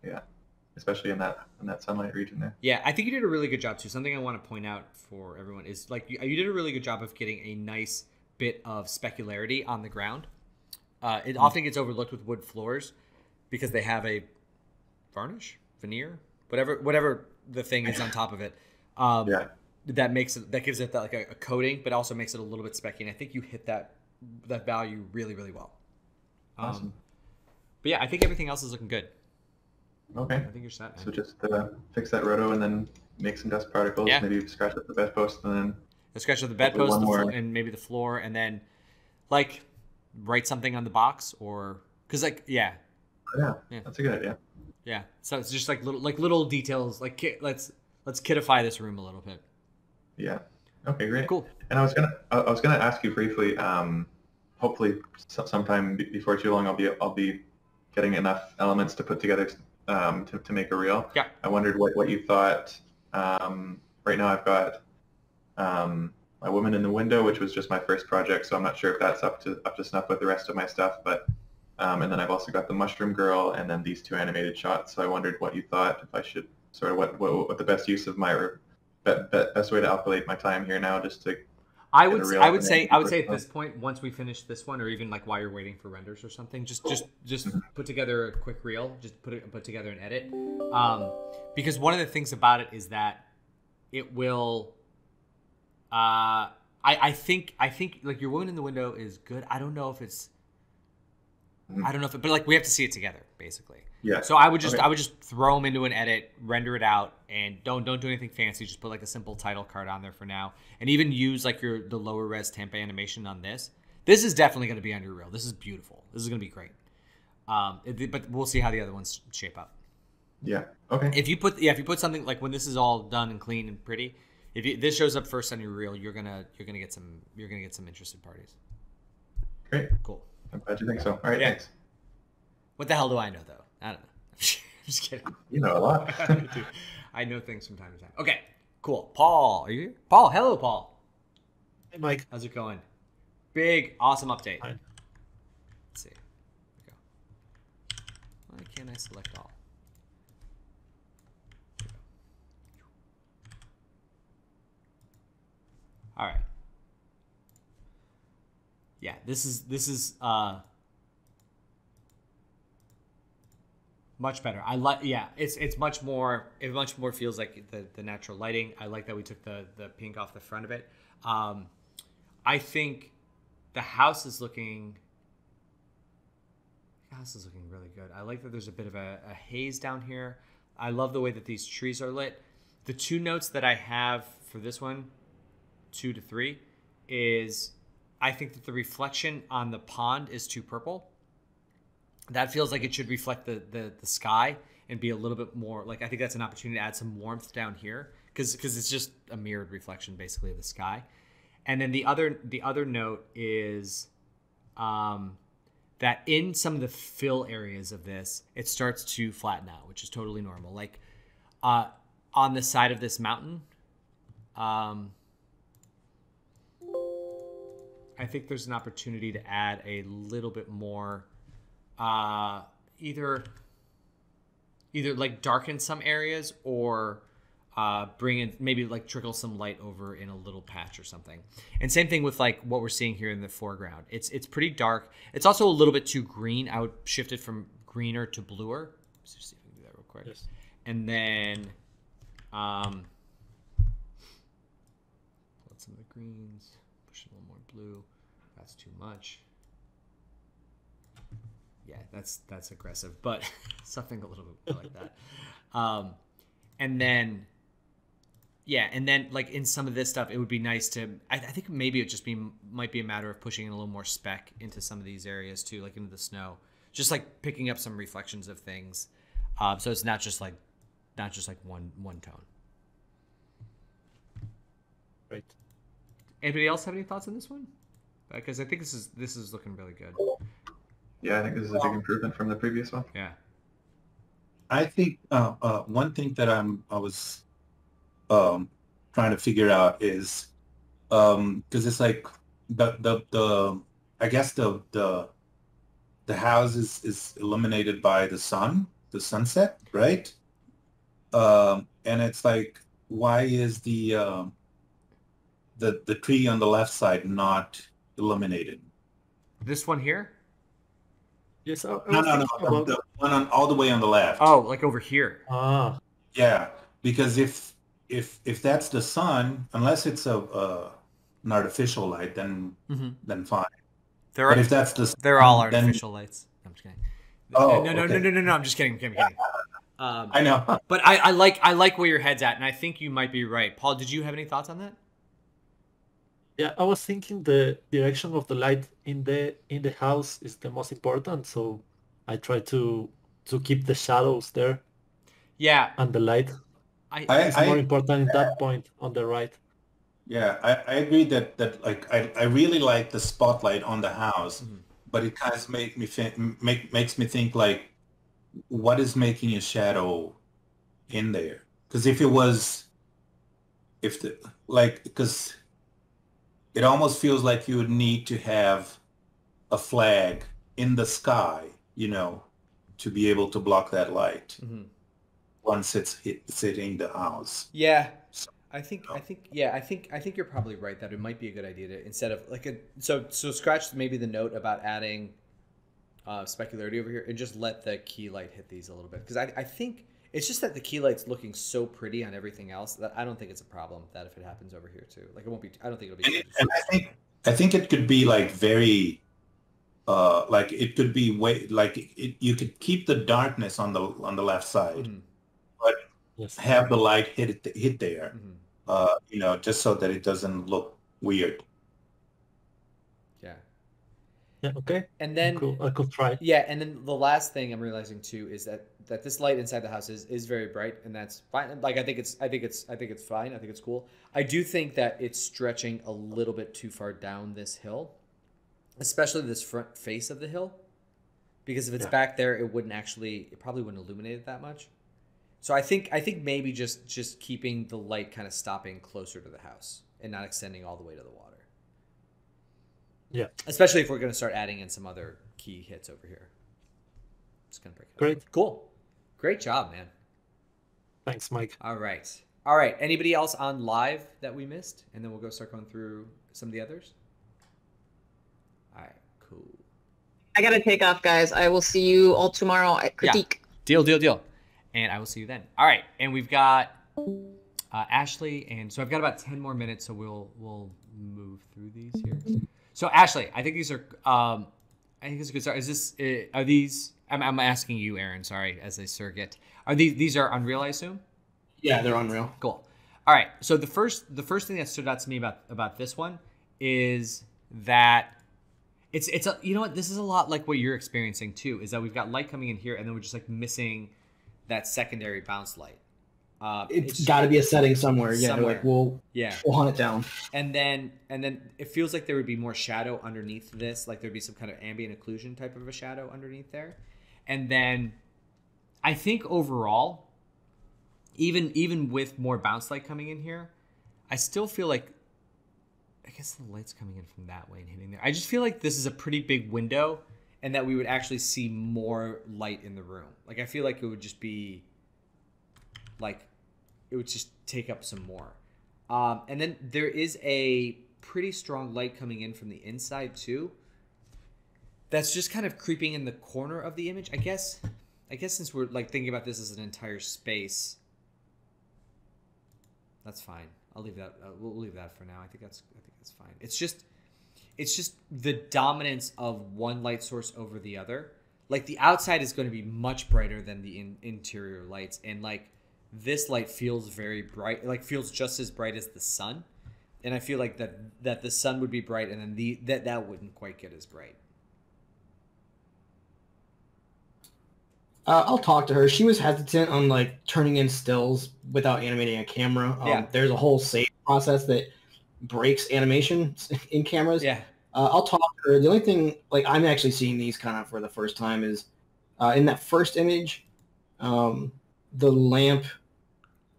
Yeah. Especially in that in that sunlight region there. Yeah, I think you did a really good job too. Something I want to point out for everyone is like you, you did a really good job of getting a nice bit of specularity on the ground. Uh, it mm. often gets overlooked with wood floors because they have a varnish, veneer, whatever whatever the thing is on top of it. Um, yeah. That makes it that gives it that, like a, a coating, but also makes it a little bit specky. And I think you hit that that value really really well. Um, awesome. But yeah, I think everything else is looking good. Okay. I think you're set. So just uh, fix that roto and then make some dust particles. Yeah. Maybe scratch up the bedpost and then. Let's scratch up the bedpost and, and maybe the floor and then, like, write something on the box or because like yeah. yeah. Yeah. That's a good idea. Yeah. So it's just like little like little details like let's let's kidify this room a little bit. Yeah. Okay. Great. Cool. And I was gonna I was gonna ask you briefly. Um, hopefully sometime before too long I'll be I'll be getting enough elements to put together. Um, to, to make a reel. Yeah. I wondered what, what you thought. Um, right now I've got um, My Woman in the Window, which was just my first project, so I'm not sure if that's up to up to snuff with the rest of my stuff. But um, and then I've also got the Mushroom Girl and then these two animated shots. So I wondered what you thought, if I should sort of what what, what the best use of my best, best way to allocated my time here now, just to. I would I would say I would say at this point, once we finish this one, or even like while you're waiting for renders or something, just just just put together a quick reel, just put it put together an edit, um, because one of the things about it is that it will. Uh, I I think I think like Your Woman in the Window is good. I don't know if it's. I don't know if it, but like we have to see it together basically. Yeah. So I would just okay. I would just throw them into an edit, render it out, and don't don't do anything fancy. Just put like a simple title card on there for now, and even use like your the lower res temp animation on this. This is definitely going to be on your reel. This is beautiful. This is going to be great. Um, it, but we'll see how the other ones shape up. Yeah. Okay. If you put yeah if you put something like when this is all done and clean and pretty, if you, this shows up first on your reel, you're gonna you're gonna get some you're gonna get some interested parties. Great. Cool. I'm glad you think so. All right. Yeah. Thanks. What the hell do I know though? I don't know. I'm just kidding. You know a lot. I, I know things from time to time. Okay, cool. Paul, are you here? Paul, hello, Paul. Hey, Mike. How's it going? Big, awesome update. Hi. Let's see. There we go. Why can't I select all? All right. Yeah, this is this is. Uh, Much better. I like, yeah, it's it's much more, it much more feels like the, the natural lighting. I like that we took the, the pink off the front of it. Um, I think the house is looking, the house is looking really good. I like that there's a bit of a, a haze down here. I love the way that these trees are lit. The two notes that I have for this one, two to three, is I think that the reflection on the pond is too purple. That feels like it should reflect the, the the sky and be a little bit more like I think that's an opportunity to add some warmth down here because because it's just a mirrored reflection basically of the sky. And then the other the other note is um, that in some of the fill areas of this, it starts to flatten out, which is totally normal. Like uh, on the side of this mountain, Um, I think there's an opportunity to add a little bit more, uh, either, either like darken some areas or uh, bring in, maybe like trickle some light over in a little patch or something. And same thing with like what we're seeing here in the foreground. It's, it's pretty dark. It's also a little bit too green. I would shift it from greener to bluer. Let's just see if we can do that real quick. Yes. And then, um, pull out some of the greens. Push a little more blue. That's too much. Yeah, that's that's aggressive, but something a little bit like that. Um, and then, yeah, and then like in some of this stuff, it would be nice to. I, I think maybe it just be might be a matter of pushing in a little more spec into some of these areas too, like into the snow, just like picking up some reflections of things. Um, so it's not just like, not just like one one tone. Right. Anybody else have any thoughts on this one? Because uh, I think this is this is looking really good. Yeah, I think this is a big improvement from the previous one. Yeah. I think uh, uh, one thing that I'm I was um, trying to figure out is because um, it's like the, the the I guess the the the house is, is illuminated by the sun, the sunset, right? Um, and it's like, why is the uh, the the tree on the left side not illuminated? This one here. Yes. I, I no, no, no. About... The one on all the way on the left. Oh, like over here. Ah. Yeah, because if if if that's the sun, unless it's a uh, an artificial light, then mm-hmm. then fine. They're but if that's the sun, they're all artificial then... lights. I'm just kidding. Oh, no, no, okay. no, no, no, no, no. I'm just kidding. I'm kidding. I'm kidding. Um, I know. But I, I like I like where your head's at, and I think you might be right. Paul, did you have any thoughts on that? Yeah, I was thinking the direction of the light in the in the house is the most important, so I try to to keep the shadows there. Yeah, and the light. I, it's I, more I, important at uh, that point on the right. Yeah, I, I agree that that like I I really like the spotlight on the house, mm-hmm. but it kind of make me make makes me think like, what is making a shadow in there? Because if it was, if the like because. It almost feels like you would need to have a flag in the sky, you know, to be able to block that light mm-hmm. once it's hit, it's hitting the house. Yeah, so, I think, you know. I think, yeah, I think, I think you're probably right that it might be a good idea to instead of like a so so scratch maybe the note about adding uh, specularity over here and just let the key light hit these a little bit because I I think it's just that the key light's looking so pretty on everything else that I don't think it's a problem that if it happens over here too. Like it won't be. I don't think it'll be. And, and I think I think it could be like very, uh, like it could be way like it, you could keep the darkness on the on the left side, mm-hmm. but yes. have the light hit it hit there, mm-hmm. uh, you know, just so that it doesn't look weird. Yeah, okay. And then cool. I could try. Yeah, and then the last thing I'm realizing too is that that this light inside the house is is very bright, and that's fine. Like I think it's I think it's I think it's fine. I think it's cool. I do think that it's stretching a little bit too far down this hill, especially this front face of the hill, because if it's yeah. back there, it wouldn't actually it probably wouldn't illuminate it that much. So I think I think maybe just just keeping the light kind of stopping closer to the house and not extending all the way to the water. Yeah, especially if we're going to start adding in some other key hits over here. Just going to break it Great. Up. Cool. Great job, man. Thanks, Mike. All right. All right. Anybody else on live that we missed? And then we'll go start going through some of the others. All right. Cool. I got to take off, guys. I will see you all tomorrow at Critique. Yeah. Deal, deal, deal. And I will see you then. All right. And we've got uh, Ashley. And so I've got about ten more minutes, so we'll we'll move through these here. So Ashley, I think these are, um, I think it's a good start. Is this, are these, I'm, I'm asking you, Aaron, sorry, as a surrogate. Are these, these are Unreal, I assume? Yeah, they're Unreal. Cool. All right. So the first, the first thing that stood out to me about, about this one is that it's, it's, a, you know what, this is a lot like what you're experiencing too, is that we've got light coming in here and then we're just like missing that secondary bounce light. Uh, it's, it's got to be a setting somewhere. Yeah, somewhere. Like we'll yeah we'll hunt it down. And then and then it feels like there would be more shadow underneath this, like there'd be some kind of ambient occlusion type of a shadow underneath there. And then I think overall, even even with more bounce light coming in here, I still feel like, I guess the light's coming in from that way and hitting there. I just feel like this is a pretty big window and that we would actually see more light in the room. Like, I feel like it would just be, like, it would just take up some more. Um, and then there is a pretty strong light coming in from the inside too. That's just kind of creeping in the corner of the image. I guess, I guess since we're like thinking about this as an entire space, that's fine. I'll leave that. Uh, we'll leave that for now. I think that's. I think that's fine. It's just, it's just the dominance of one light source over the other. Like the outside is going to be much brighter than the in interior lights, and like this light feels very bright. Like feels just as bright as the sun, and I feel like that that the sun would be bright, and then the that that wouldn't quite get as bright. Uh, I'll talk to her. She was hesitant on like turning in stills without animating a camera. Um, yeah. There's a whole save process that breaks animation in cameras. Yeah. Uh, I'll talk to her. The only thing like I'm actually seeing these kind of for the first time is uh, in that first image, um, the lamp.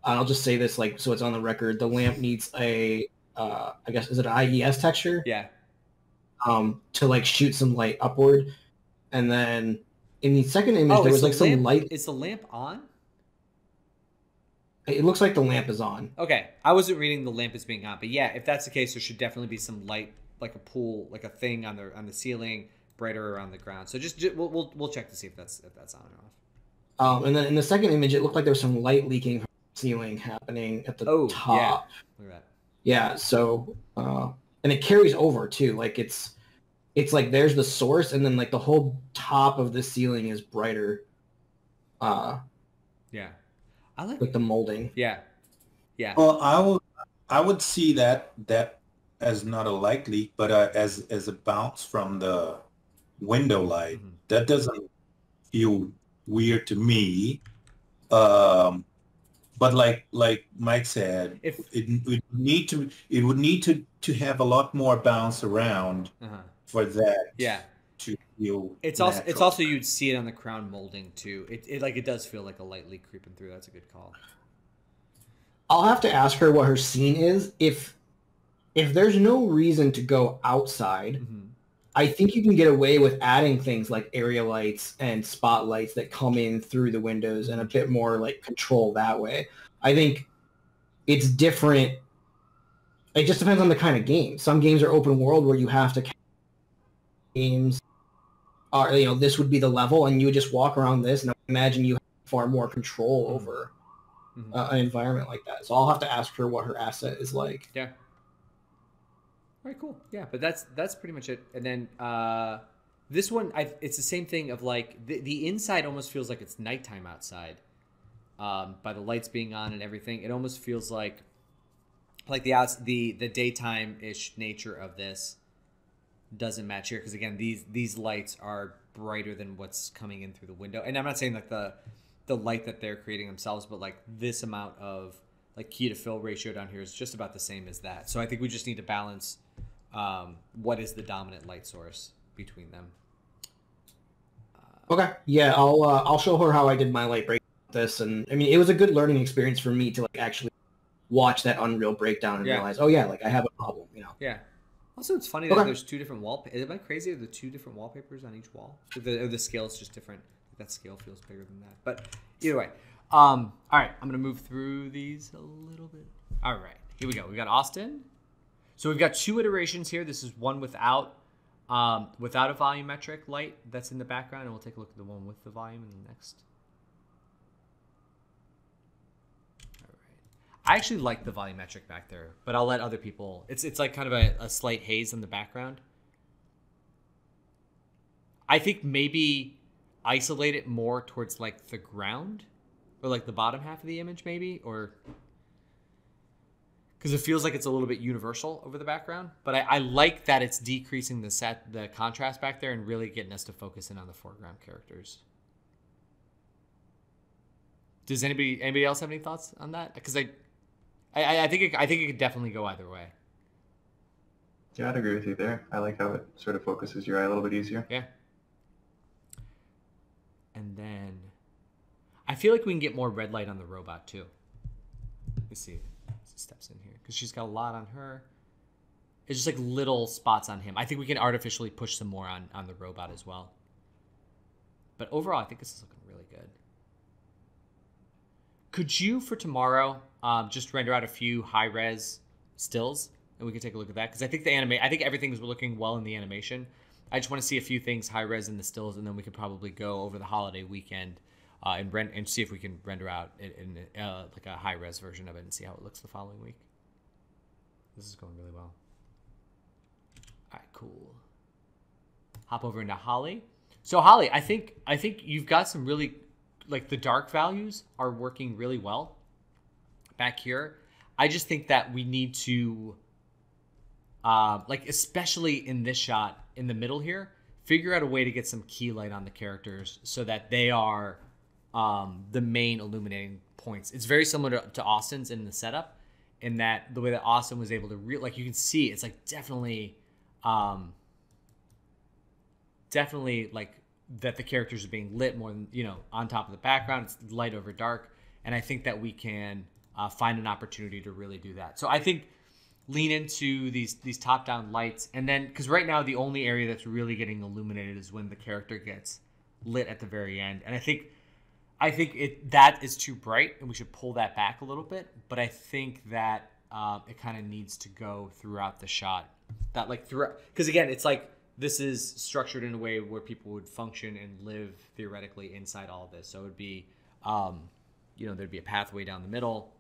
I'll just say this like so it's on the record. The lamp needs a uh, I guess is it an I E S texture? Yeah. Um, to like shoot some light upward, and then. In the second image, oh, there was the like lamp, some light. Is the lamp on? It looks like the lamp is on. Okay. I wasn't reading the lamp is being on, but yeah, if that's the case, there should definitely be some light, like a pool, like a thing on the on the ceiling, brighter around the ground. So just, just we'll, we'll we'll check to see if that's if that's on or off. Um, and then in the second image, it looked like there was some light leaking from the ceiling happening at the oh, top. Yeah. Look at that. Yeah. So uh, and it carries over too. Like it's. It's like there's the source, and then like the whole top of the ceiling is brighter. Uh, yeah, I like, like the molding. Yeah, yeah. Well, I would I would see that that as not a light leak, but uh, as as a bounce from the window light. Mm-hmm. That doesn't feel weird to me. Um, but like like Mike said, if... it would need to it would need to to have a lot more bounce around. Uh-huh. For that, yeah, to feel it's natural. Also it's also you'd see it on the crown molding too. It, it like it does feel like a light leak creeping through. That's a good call. I'll have to ask her what her scene is. If if there's no reason to go outside, mm-hmm. I think you can get away with adding things like area lights and spotlights that come in through the windows and a bit more like control that way. I think it's different. It just depends on the kind of game. Some games are open world where you have to. Games are, you know, this would be the level, and you would just walk around this, and I imagine you have far more control over mm-hmm. uh, an environment like that. So I'll have to ask her what her asset is like. Yeah. All right, cool. Yeah, but that's that's pretty much it. And then uh, this one, I've, it's the same thing of like the, the inside almost feels like it's nighttime outside um, by the lights being on and everything. It almost feels like like the outs the the daytime-ish nature of this. Doesn't match here because again these these lights are brighter than what's coming in through the window, and I'm not saying like the the light that they're creating themselves, but like this amount of like key to fill ratio down here is just about the same as that. So I think we just need to balance um what is the dominant light source between them. Uh, okay, yeah, I'll uh, I'll show her how I did my light break this, and I mean it was a good learning experience for me to like actually watch that Unreal breakdown and yeah. realize oh yeah like I have a problem, you know. Yeah. Also, it's funny okay. that there's two different wall. Am I crazy? Are there two different wallpapers on each wall? Or the, or the scale is just different. That scale feels bigger than that. But either way. Um, all right. I'm going to move through these a little bit. All right. Here we go. We got Austin. So we've got two iterations here. This is one without um, without a volumetric light that's in the background. And we'll take a look at the one with the volume in the next. I actually like the volumetric back there, but I'll let other people... It's it's like kind of a, a slight haze in the background. I think maybe isolate it more towards like the ground or like the bottom half of the image maybe, or... Because it feels like it's a little bit universal over the background, but I, I like that it's decreasing the set, the contrast back there and really getting us to focus in on the foreground characters. Does anybody anybody else have any thoughts on that? Because I... I, I think it, I think it could definitely go either way. Yeah, I'd agree with you there. I like how it sort of focuses your eye a little bit easier. Yeah. And then, I feel like we can get more red light on the robot too. Let me see. steps in here because she's got a lot on her. It's just like little spots on him. I think we can artificially push some more on, on the robot as well. But overall, I think this is looking really good. Could you, for tomorrow, um, just render out a few high-res stills? And we can take a look at that. Because I think the anima- I think everything was looking well in the animation. I just want to see a few things high-res in the stills, and then we could probably go over the holiday weekend uh, and, rend and see if we can render out in, in uh, like a high-res version of it and see how it looks the following week. This is going really well. All right, cool. Hop over into Holly. So Holly, I think I think you've got some really, like the dark values are working really well back here. I just think that we need to, uh, like especially in this shot in the middle here, figure out a way to get some key light on the characters so that they are um, the main illuminating points. It's very similar to, to Austin's in the setup, in that the way that Austin was able to re like you can see it's like definitely. Um, definitely like that the characters are being lit more than, you know, on top of the background. It's light over dark. And I think that we can uh, find an opportunity to really do that. So I think lean into these, these top down lights. And then, cause right now the only area that's really getting illuminated is when the character gets lit at the very end. And I think, I think it, that is too bright and we should pull that back a little bit, but I think that um, it kind of needs to go throughout the shot. That like throughout, because again, it's like this is structured in a way where people would function and live theoretically inside all of this. So it would be, um, you know, there'd be a pathway down the middle,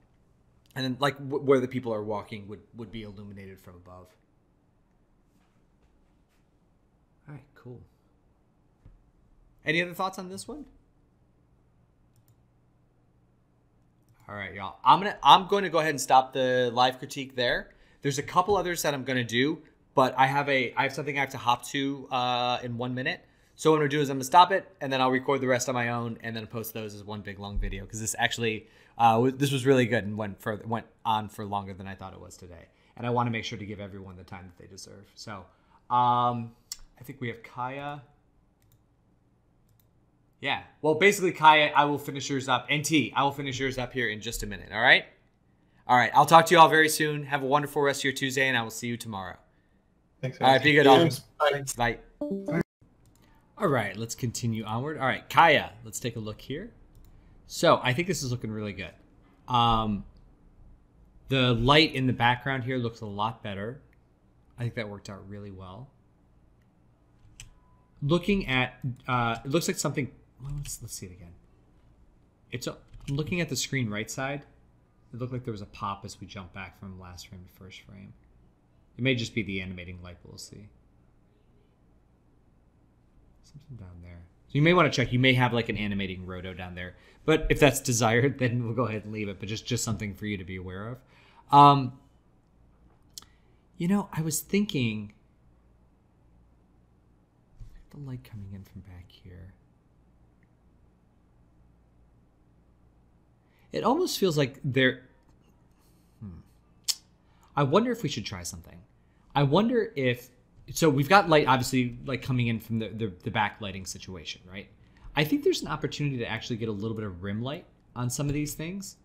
and then like w where the people are walking would would be illuminated from above. All right, cool. Any other thoughts on this one? All right, y'all. I'm gonna I'm going to go ahead and stop the live critique there. There's a couple others that I'm going to do, but I have a I have something I have to hop to uh, in one minute. So what I'm going to do is I'm going to stop it, and then I'll record the rest on my own, and then post those as one big long video, because this actually uh, this was really good and went for went on for longer than I thought it was today. And I want to make sure to give everyone the time that they deserve. So um, I think we have Kaya. Yeah. Well, basically, Kaya, I will finish yours up, and Tee, I will finish yours up here in just a minute. All right. All right. I'll talk to you all very soon. Have a wonderful rest of your Tuesday, and I will see you tomorrow. Thanks. All right. Be good. All. Bye. Bye. All right. Let's continue onward. All right. Kaya, let's take a look here. So I think this is looking really good. Um, the light in the background here looks a lot better. I think that worked out really well. Looking at, uh, it looks like something, well, let's, let's see it again. It's a, I'm looking at the screen right side. It looked like there was a pop as we jump back from last frame to first frame. It may just be the animating light, but we'll see. Something down there. So you may want to check. You may have like an animating roto down there. But if that's desired, then we'll go ahead and leave it. But just, just something for you to be aware of. Um, you know, I was thinking... the light coming in from back here. It almost feels like there. Hmm. I wonder if we should try something. I wonder if. So we've got light, obviously, like coming in from the, the, the back lighting situation, right? I think there's an opportunity to actually get a little bit of rim light on some of these things.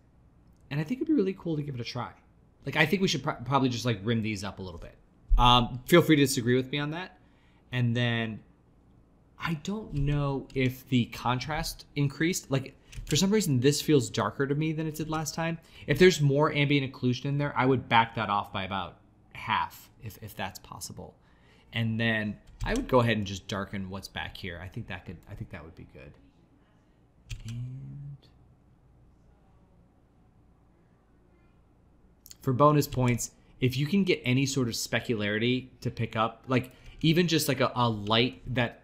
And I think it'd be really cool to give it a try. Like, I think we should pro probably just like rim these up a little bit. Um, feel free to disagree with me on that. And then I don't know if the contrast increased. Like, for some reason, this feels darker to me than it did last time. If there's more ambient occlusion in there, I would back that off by about half, if, if that's possible. And then I would go ahead and just darken what's back here. I think that could, I think that would be good. And for bonus points, if you can get any sort of specularity to pick up, like even just like a, a light that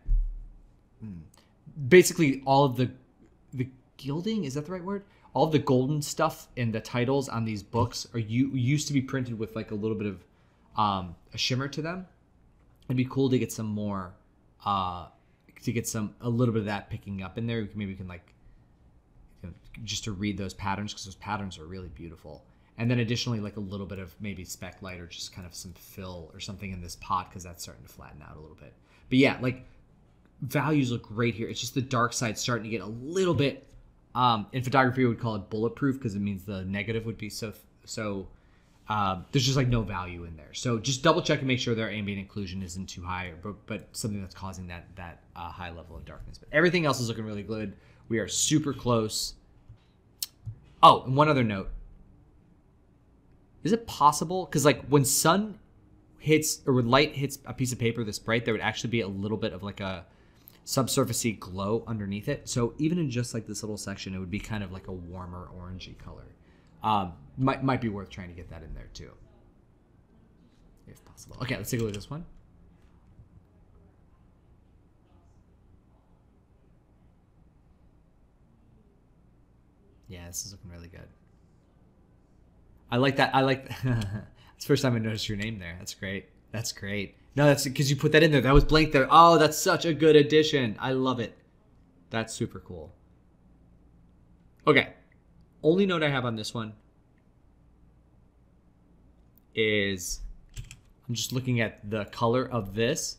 basically all of the the gilding, is that the right word? All of the golden stuff and the titles on these books are you used to be printed with like a little bit of um, a shimmer to them. It'd be cool to get some more, uh, to get some a little bit of that picking up in there. We can, maybe we can like you know, just to read those patterns, because those patterns are really beautiful. And then additionally, like a little bit of maybe spec light or just kind of some fill or something in this pot, because that's starting to flatten out a little bit. But yeah, like values look great here. It's just the dark side starting to get a little bit. Um, in photography, we would call it bulletproof, because it means the negative would be so so Uh, there's just like no value in there. So just double check and make sure their ambient occlusion isn't too high, or, but, but something that's causing that, that uh, high level of darkness. But everything else is looking really good. We are super close. Oh, and one other note. Is it possible? Because like when sun hits, or when light hits a piece of paper this bright, there would actually be a little bit of like a subsurfacey glow underneath it. So even in just like this little section, it would be kind of like a warmer orangey color. Um, might, might be worth trying to get that in there too, if possible. Okay, let's take a look at this one. Yeah, this is looking really good. I like that. I like that. It's the first time I noticed your name there. That's great. That's great. No, that's because you put that in there. That was blank there. Oh, that's such a good addition. I love it. That's super cool. Okay. Only note I have on this one is I'm just looking at the color of this,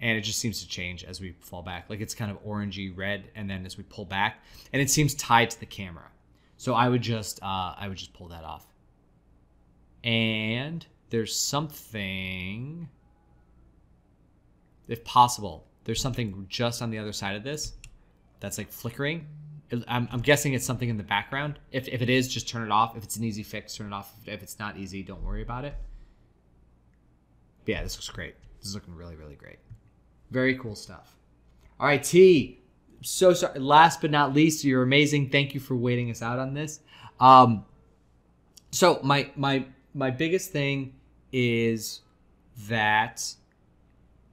and it just seems to change as we fall back. Like it's kind of orangey red, and then as we pull back, and it seems tied to the camera. So I would just uh, I would just pull that off. And there's something, if possible, there's something just on the other side of this that's like flickering. I'm, I'm guessing it's something in the background. If, if it is, just turn it off. If it's an easy fix, turn it off. If it's not easy, don't worry about it. But yeah, this looks great. This is looking really, really great. Very cool stuff. All right, T. So sorry. Last but not least, you're amazing. Thank you for waiting us out on this. Um, so my my. My biggest thing is that,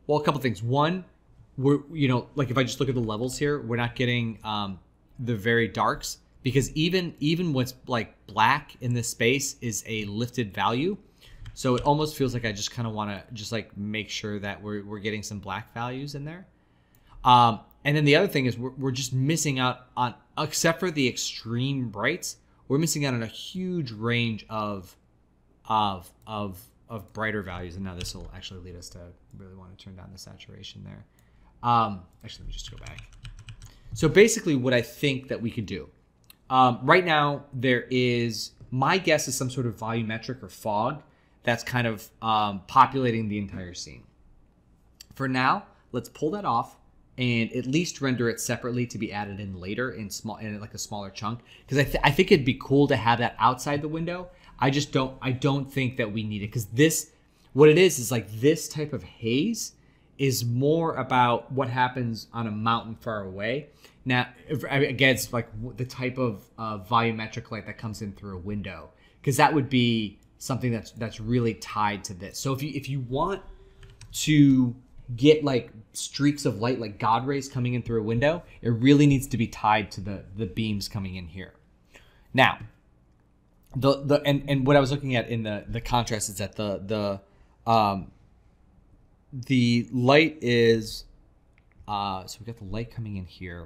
well, a couple things. One, we're, you know, like if I just look at the levels here, we're not getting um, the very darks, because even even what's like black in this space is a lifted value. So it almost feels like I just kind of want to just like make sure that we're, we're getting some black values in there. Um, and then the other thing is we're, we're just missing out on, except for the extreme brights, we're missing out on a huge range of Of, of of brighter values. And now this will actually lead us to really want to turn down the saturation there. Um, actually, let me just go back. So basically what I think that we could do, um, right now there is, my guess is some sort of volumetric or fog that's kind of um, populating the entire scene. For now, let's pull that off and at least render it separately to be added in later in small, in like a smaller chunk. Because I, th I think it'd be cool to have that outside the window. I just don't, I don't think that we need it, because this, what it is, is like this type of haze is more about what happens on a mountain far away. Now, again, it's like the type of uh, volumetric light that comes in through a window, because that would be something that's, that's really tied to this. So if you, if you want to get like streaks of light, like God rays coming in through a window, it really needs to be tied to the, the beams coming in here. Now, The, the and, and what I was looking at in the, the contrast is that the the um, the light is uh, so we got the light coming in here.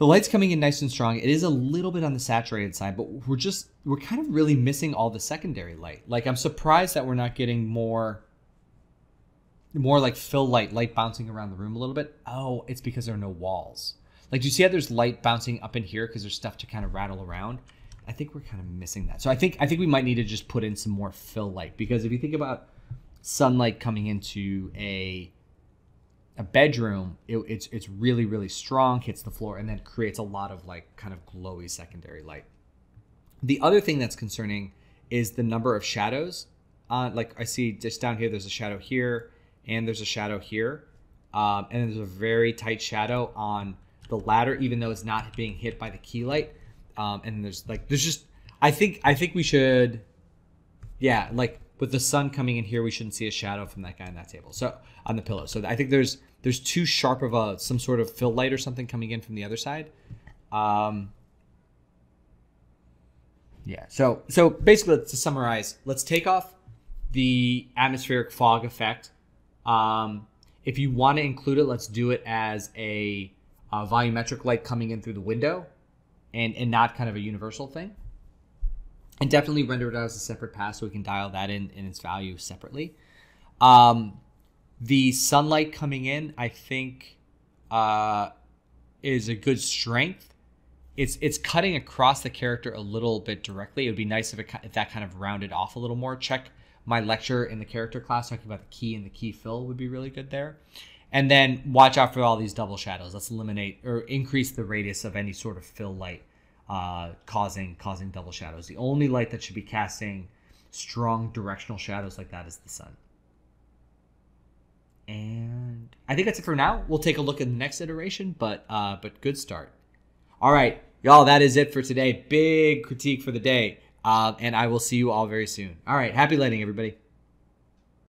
The light's coming in nice and strong. It is a little bit on the saturated side, but we're just we're kind of really missing all the secondary light. Like I'm surprised that we're not getting more more like fill light, light bouncing around the room a little bit. Oh, it's because there are no walls. Like do you see how there's light bouncing up in here because there's stuff to kind of rattle around? I think we're kind of missing that. So I think I think we might need to just put in some more fill light, because if you think about sunlight coming into a a bedroom, it, it's it's really really strong, hits the floor, and then creates a lot of like kind of glowy secondary light. The other thing that's concerning is the number of shadows. Uh, like I see just down here, there's a shadow here, and there's a shadow here, um, and then there's a very tight shadow on the ladder, even though it's not being hit by the key light. Um, and there's like, there's just, I think, I think we should, yeah, like with the sun coming in here, we shouldn't see a shadow from that guy on that table. So on the pillow. So I think there's, there's too sharp of a, some sort of fill light or something coming in from the other side. Um, yeah. So, so basically to summarize, let's take off the atmospheric fog effect. Um, if you want to include it, let's do it as a, a volumetric light coming in through the window. And, and not kind of a universal thing. And definitely render it as a separate pass so we can dial that in in its value separately. Um, the sunlight coming in, I think, uh, is a good strength. it's it's cutting across the character a little bit directly. It would be nice if, it, if that kind of rounded off a little more. Check my lecture in the character class talking about the key and the key fill would be really good there. And then watch out for all these double shadows. Let's eliminate or increase the radius of any sort of fill light uh, causing causing double shadows. The only light that should be casting strong directional shadows like that is the sun. And I think that's it for now. We'll take a look at the next iteration, but uh, but good start. All right, y'all, that is it for today. Big critique for the day. Uh, and I will see you all very soon. All right, happy lighting, everybody.